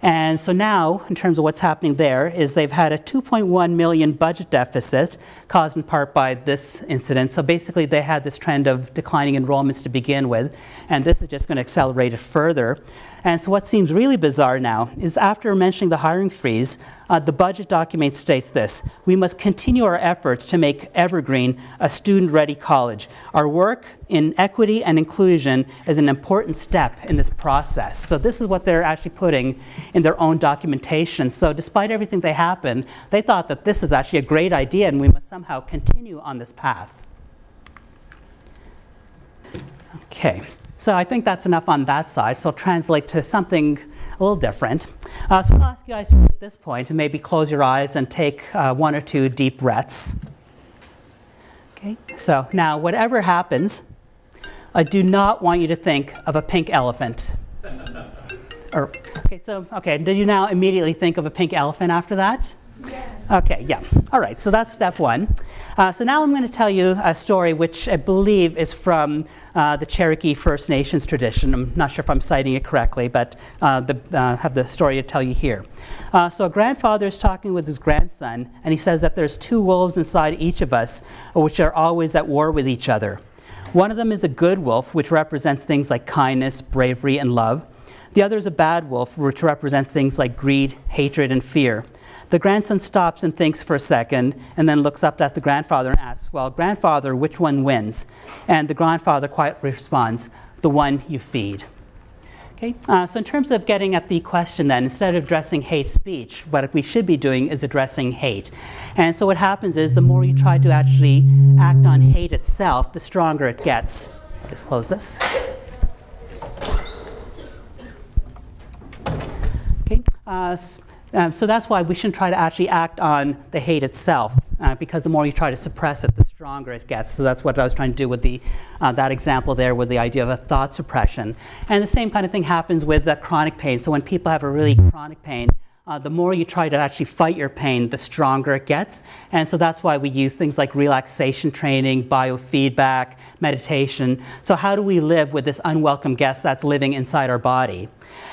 And so now, in terms of what's happening there, is they've had a two point one million budget deficit caused in part by this incident. So basically, they had this trend of declining enrollments to begin with, and this is just going to accelerate it further. And so what seems really bizarre now is, after mentioning the hiring freeze, uh, the budget document states this: we must continue our efforts to make Evergreen a student-ready college. Our work in equity and inclusion is an important step in this process. So this is what they're actually putting in their own documentation. So despite everything that happened, they thought that this is actually a great idea and we must somehow continue on this path. Okay. So I think that's enough on that side, so I'll translate to something a little different. Uh, so I'll ask you guys at this point to maybe close your eyes and take uh, one or two deep breaths. Okay, so now whatever happens, I do not want you to think of a pink elephant. Or, okay, so, okay, did you now immediately think of a pink elephant after that? Yes. Okay, yeah. All right, so that's step one. Uh, so now I'm going to tell you a story which I believe is from uh, the Cherokee First Nations tradition. I'm not sure if I'm citing it correctly, but I uh, uh, have the story to tell you here. Uh, so a grandfather is talking with his grandson, and he says that there's two wolves inside each of us, which are always at war with each other. One of them is a good wolf, which represents things like kindness, bravery, and love. The other is a bad wolf, which represents things like greed, hatred, and fear. The grandson stops and thinks for a second, and then looks up at the grandfather and asks, well, grandfather, which one wins? And the grandfather quietly responds, the one you feed. Okay? Uh, so in terms of getting at the question then, instead of addressing hate speech, what we should be doing is addressing hate. And so what happens is the more you try to actually act on hate itself, the stronger it gets. Just close this. Okay? Uh, Um, so that's why we shouldn't try to actually act on the hate itself, uh, because the more you try to suppress it, the stronger it gets. So that's what I was trying to do with the, uh, that example there with the idea of a thought suppression. And the same kind of thing happens with uh, chronic pain. So when people have a really chronic pain, uh, the more you try to actually fight your pain, the stronger it gets. And so that's why we use things like relaxation training, biofeedback, meditation. So how do we live with this unwelcome guest that's living inside our body?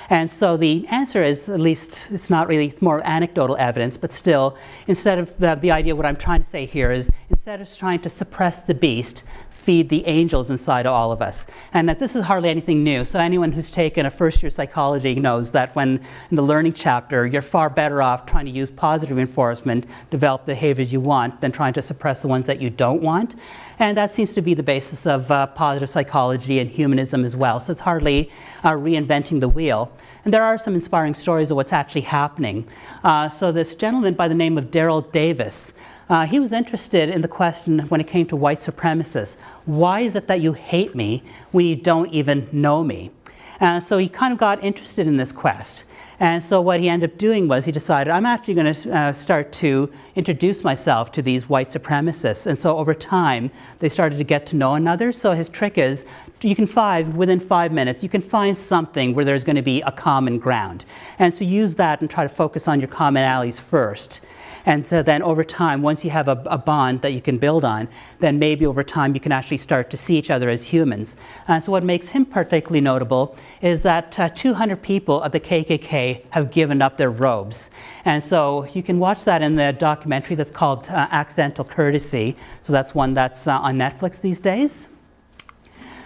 And so the answer is, at least it's not really, it's more anecdotal evidence, but still, instead of the, the idea, what I'm trying to say here is, instead of trying to suppress the beast, feed the angels inside of all of us. And that this is hardly anything new. So anyone who's taken a first-year psychology knows that when in the learning chapter, you're far better off trying to use positive reinforcement, develop the behaviors you want, than trying to suppress the ones that you don't want. And that seems to be the basis of uh, positive psychology and humanism as well. So it's hardly uh, reinventing the wheel. And there are some inspiring stories of what's actually happening. Uh, so this gentleman by the name of Daryl Davis, uh, he was interested in the question when it came to white supremacists. Why is it that you hate me when you don't even know me? Uh, so he kind of got interested in this quest. And so what he ended up doing was he decided, I'm actually going to uh, start to introduce myself to these white supremacists. And so over time, they started to get to know one another. So his trick is, you can find, within five minutes, you can find something where there's going to be a common ground. And so use that and try to focus on your commonalities first. And so then over time, once you have a, a bond that you can build on, then maybe over time you can actually start to see each other as humans. And so what makes him particularly notable is that uh, two hundred people of the K K K have given up their robes. And so you can watch that in the documentary that's called uh, Accidental Courtesy. So that's one that's uh, on Netflix these days.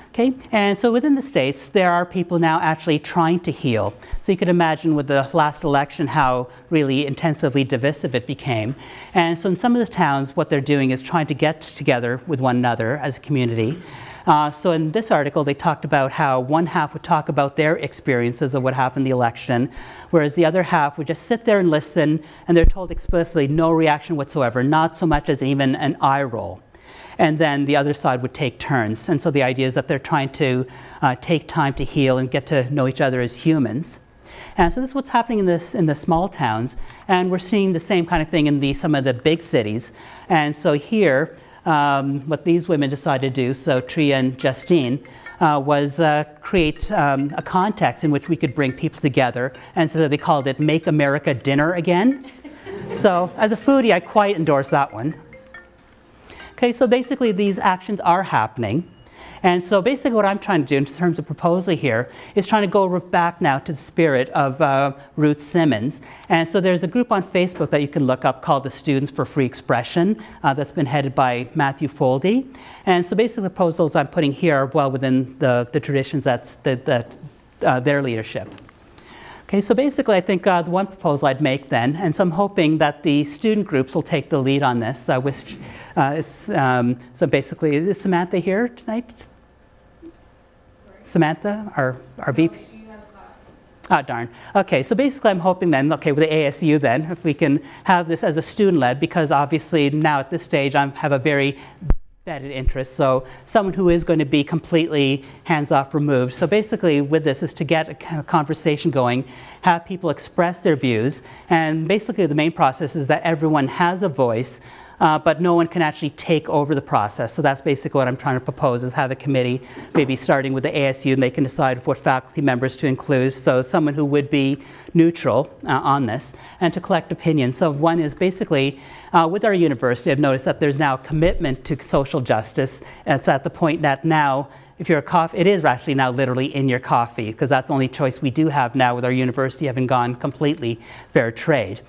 Okay. And so within the States, there are people now actually trying to heal. So you could imagine with the last election how really intensively divisive it became. And so in some of the towns, what they're doing is trying to get together with one another as a community. Uh, so in this article, they talked about how one half would talk about their experiences of what happened in the election, whereas the other half would just sit there and listen, and they're told explicitly no reaction whatsoever, not so much as even an eye roll. And then the other side would take turns. And so the idea is that they're trying to uh, take time to heal and get to know each other as humans. And so this is what's happening in, this, in the small towns. And we're seeing the same kind of thing in the, some of the big cities. And so here, um, what these women decided to do, so Chrétien and Justine, uh, was uh, create um, a context in which we could bring people together. And so they called it Make America Dinner Again. So as a foodie, I quite endorse that one. Okay, so basically these actions are happening. And so basically what I'm trying to do in terms of proposal here is trying to go back now to the spirit of uh, Ruth Simmons. And so there's a group on Facebook that you can look up called the Students for Free Expression uh, that's been headed by Matthew Foldy. And so basically the proposals I'm putting here are well within the, the traditions that's the, the, uh, their leadership. Okay, so basically I think uh, the one proposal I'd make then, and so I'm hoping that the student groups will take the lead on this, uh, which uh, is, um, so basically, is Samantha here tonight? Sorry? Samantha, our, our no, V P? She has class. Ah, darn. Okay, so basically I'm hoping then, okay, with the A S U then, if we can have this as a student-led, because obviously now at this stage I have a very vetted interests, so someone who is going to be completely hands-off removed. So basically with this is to get a conversation going, have people express their views, and basically the main process is that everyone has a voice, uh, but no one can actually take over the process. So that's basically what I'm trying to propose, is have a committee, maybe starting with the A S U, and they can decide what faculty members to include, so someone who would be neutral uh, on this, and to collect opinions. So one is basically, uh, with our university, I've noticed that there's now a commitment to social justice, and it's at the point that now, if you're a coffee, it is actually now literally in your coffee, because that's the only choice we do have now with our university having gone completely fair trade.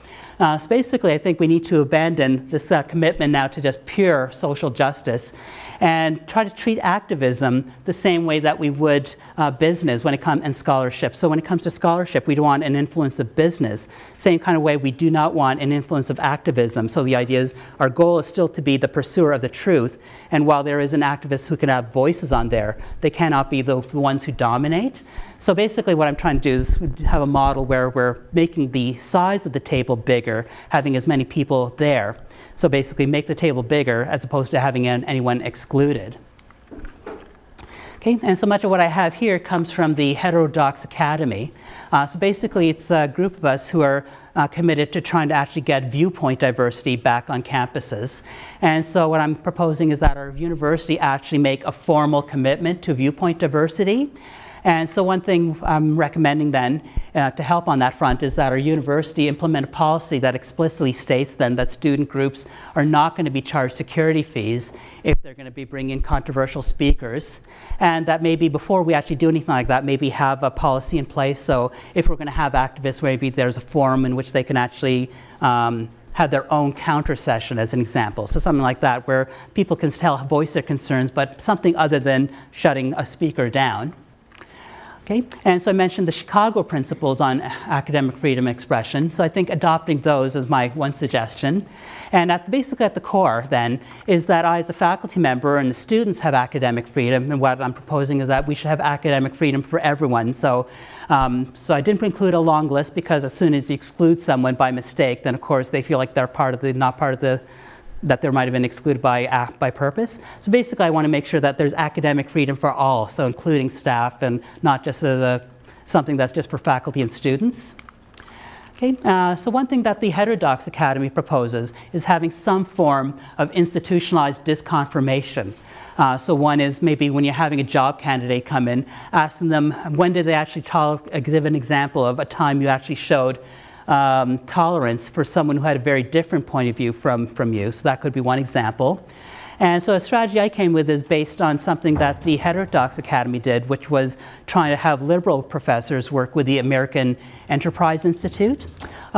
Uh, so basically, I think we need to abandon this uh, commitment now to just pure social justice and try to treat activism the same way that we would uh, business when it comes and scholarship. So when it comes to scholarship, we don't want an influence of business, same kind of way we do not want an influence of activism. So the idea is our goal is still to be the pursuer of the truth, and while there is an activist who can have voices on there, they cannot be the ones who dominate. So basically what I'm trying to do is have a model where we're making the size of the table bigger, having as many people there. So basically make the table bigger as opposed to having anyone excluded. Okay, and so much of what I have here comes from the Heterodox Academy. Uh, so basically it's a group of us who are uh, committed to trying to actually get viewpoint diversity back on campuses. And so what I'm proposing is that our university actually make a formal commitment to viewpoint diversity. And so one thing I'm recommending then uh, to help on that front is that our university implement a policy that explicitly states then that student groups are not going to be charged security fees if they're going to be bringing controversial speakers. And that maybe before we actually do anything like that, maybe have a policy in place. So if we're going to have activists, maybe there's a forum in which they can actually um, have their own counter session as an example. So something like that where people can still voice their concerns, but something other than shutting a speaker down. Okay. And so I mentioned the Chicago principles on academic freedom of expression. So I think adopting those is my one suggestion. And at the, basically at the core then is that I as a faculty member and the students have academic freedom, and what I'm proposing is that we should have academic freedom for everyone. So, um, so I didn't include a long list because as soon as you exclude someone by mistake, then of course they feel like they're part of the, not part of the, that there might have been excluded by, uh, by purpose. So basically I want to make sure that there's academic freedom for all, so including staff and not just as a, something that's just for faculty and students. Okay, uh, so one thing that the Heterodox Academy proposes is having some form of institutionalized disconfirmation. Uh, so one is maybe when you're having a job candidate come in, asking them when did they actually give an example of a time you actually showed Um, tolerance for someone who had a very different point of view from, from you. So that could be one example. And so a strategy I came with is based on something that the Heterodox Academy did, which was trying to have liberal professors work with the American Enterprise Institute.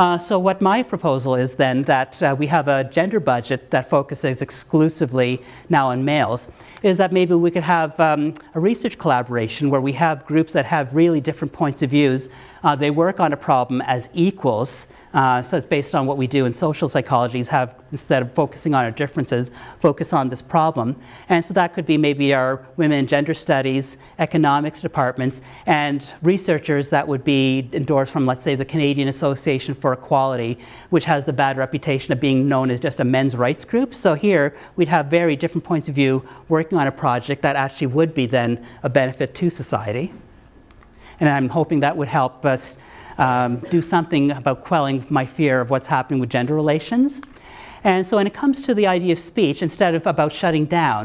Uh, so what my proposal is then that uh, we have a gender budget that focuses exclusively now on males, is that maybe we could have um, a research collaboration where we have groups that have really different points of views. Uh, they work on a problem as equals. Uh, so it's based on what we do in social psychology is have, instead of focusing on our differences, focus on this problem. And so that could be maybe our women and gender studies, economics departments, and researchers that would be endorsed from, let's say, the Canadian Association for Equality, which has the bad reputation of being known as just a men's rights group. So here we'd have very different points of view working on a project that actually would be then a benefit to society. And I'm hoping that would help us Um, do something about quelling my fear of what's happening with gender relations. And so when it comes to the idea of speech, instead of about shutting down,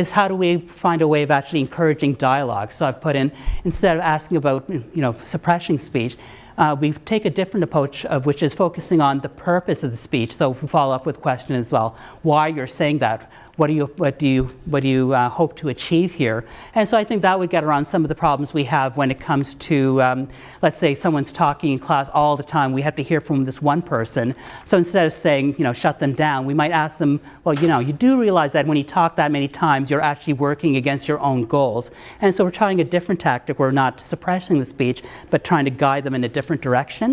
is how do we find a way of actually encouraging dialogue? So I've put in, instead of asking about, you know, suppressing speech, uh, we take a different approach of which is focusing on the purpose of the speech. So if we follow up with questions as well, why you're saying that, what do you, what do you, what do you uh, hope to achieve here? And so I think that would get around some of the problems we have when it comes to, um, let's say someone's talking in class all the time, we have to hear from this one person. So instead of saying, you know, shut them down, we might ask them, well, you know, you do realize that when you talk that many times, you're actually working against your own goals. And so we're trying a different tactic. We're not suppressing the speech, but trying to guide them in a different direction.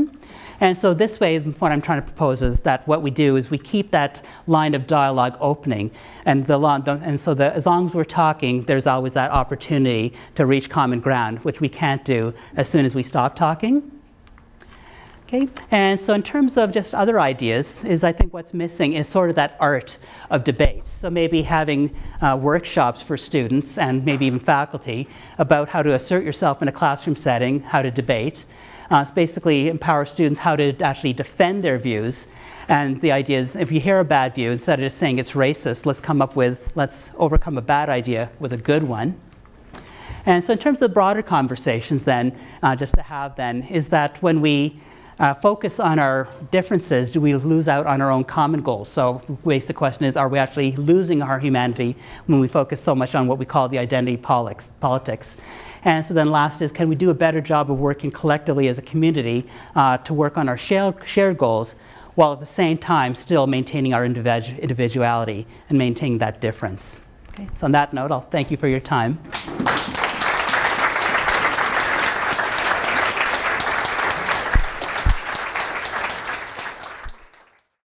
And so this way, what I'm trying to propose is that what we do is we keep that line of dialogue opening, and the and so the, as long as we're talking, there's always that opportunity to reach common ground, which we can't do as soon as we stop talking. Okay? And so in terms of just other ideas, is I think what's missing is sort of that art of debate. So maybe having uh, workshops for students and maybe even faculty about how to assert yourself in a classroom setting, how to debate. Uh, it's basically empower students how to actually defend their views. And the idea is, if you hear a bad view, instead of just saying it's racist, let's come up with, let's overcome a bad idea with a good one. And so in terms of the broader conversations then, uh, just to have then, is that when we uh, focus on our differences, do we lose out on our own common goals? So the question is, are we actually losing our humanity when we focus so much on what we call the identity politics? And so then last is, can we do a better job of working collectively as a community uh, to work on our shared goals, while at the same time still maintaining our individuality and maintaining that difference. Okay. So on that note, I'll thank you for your time.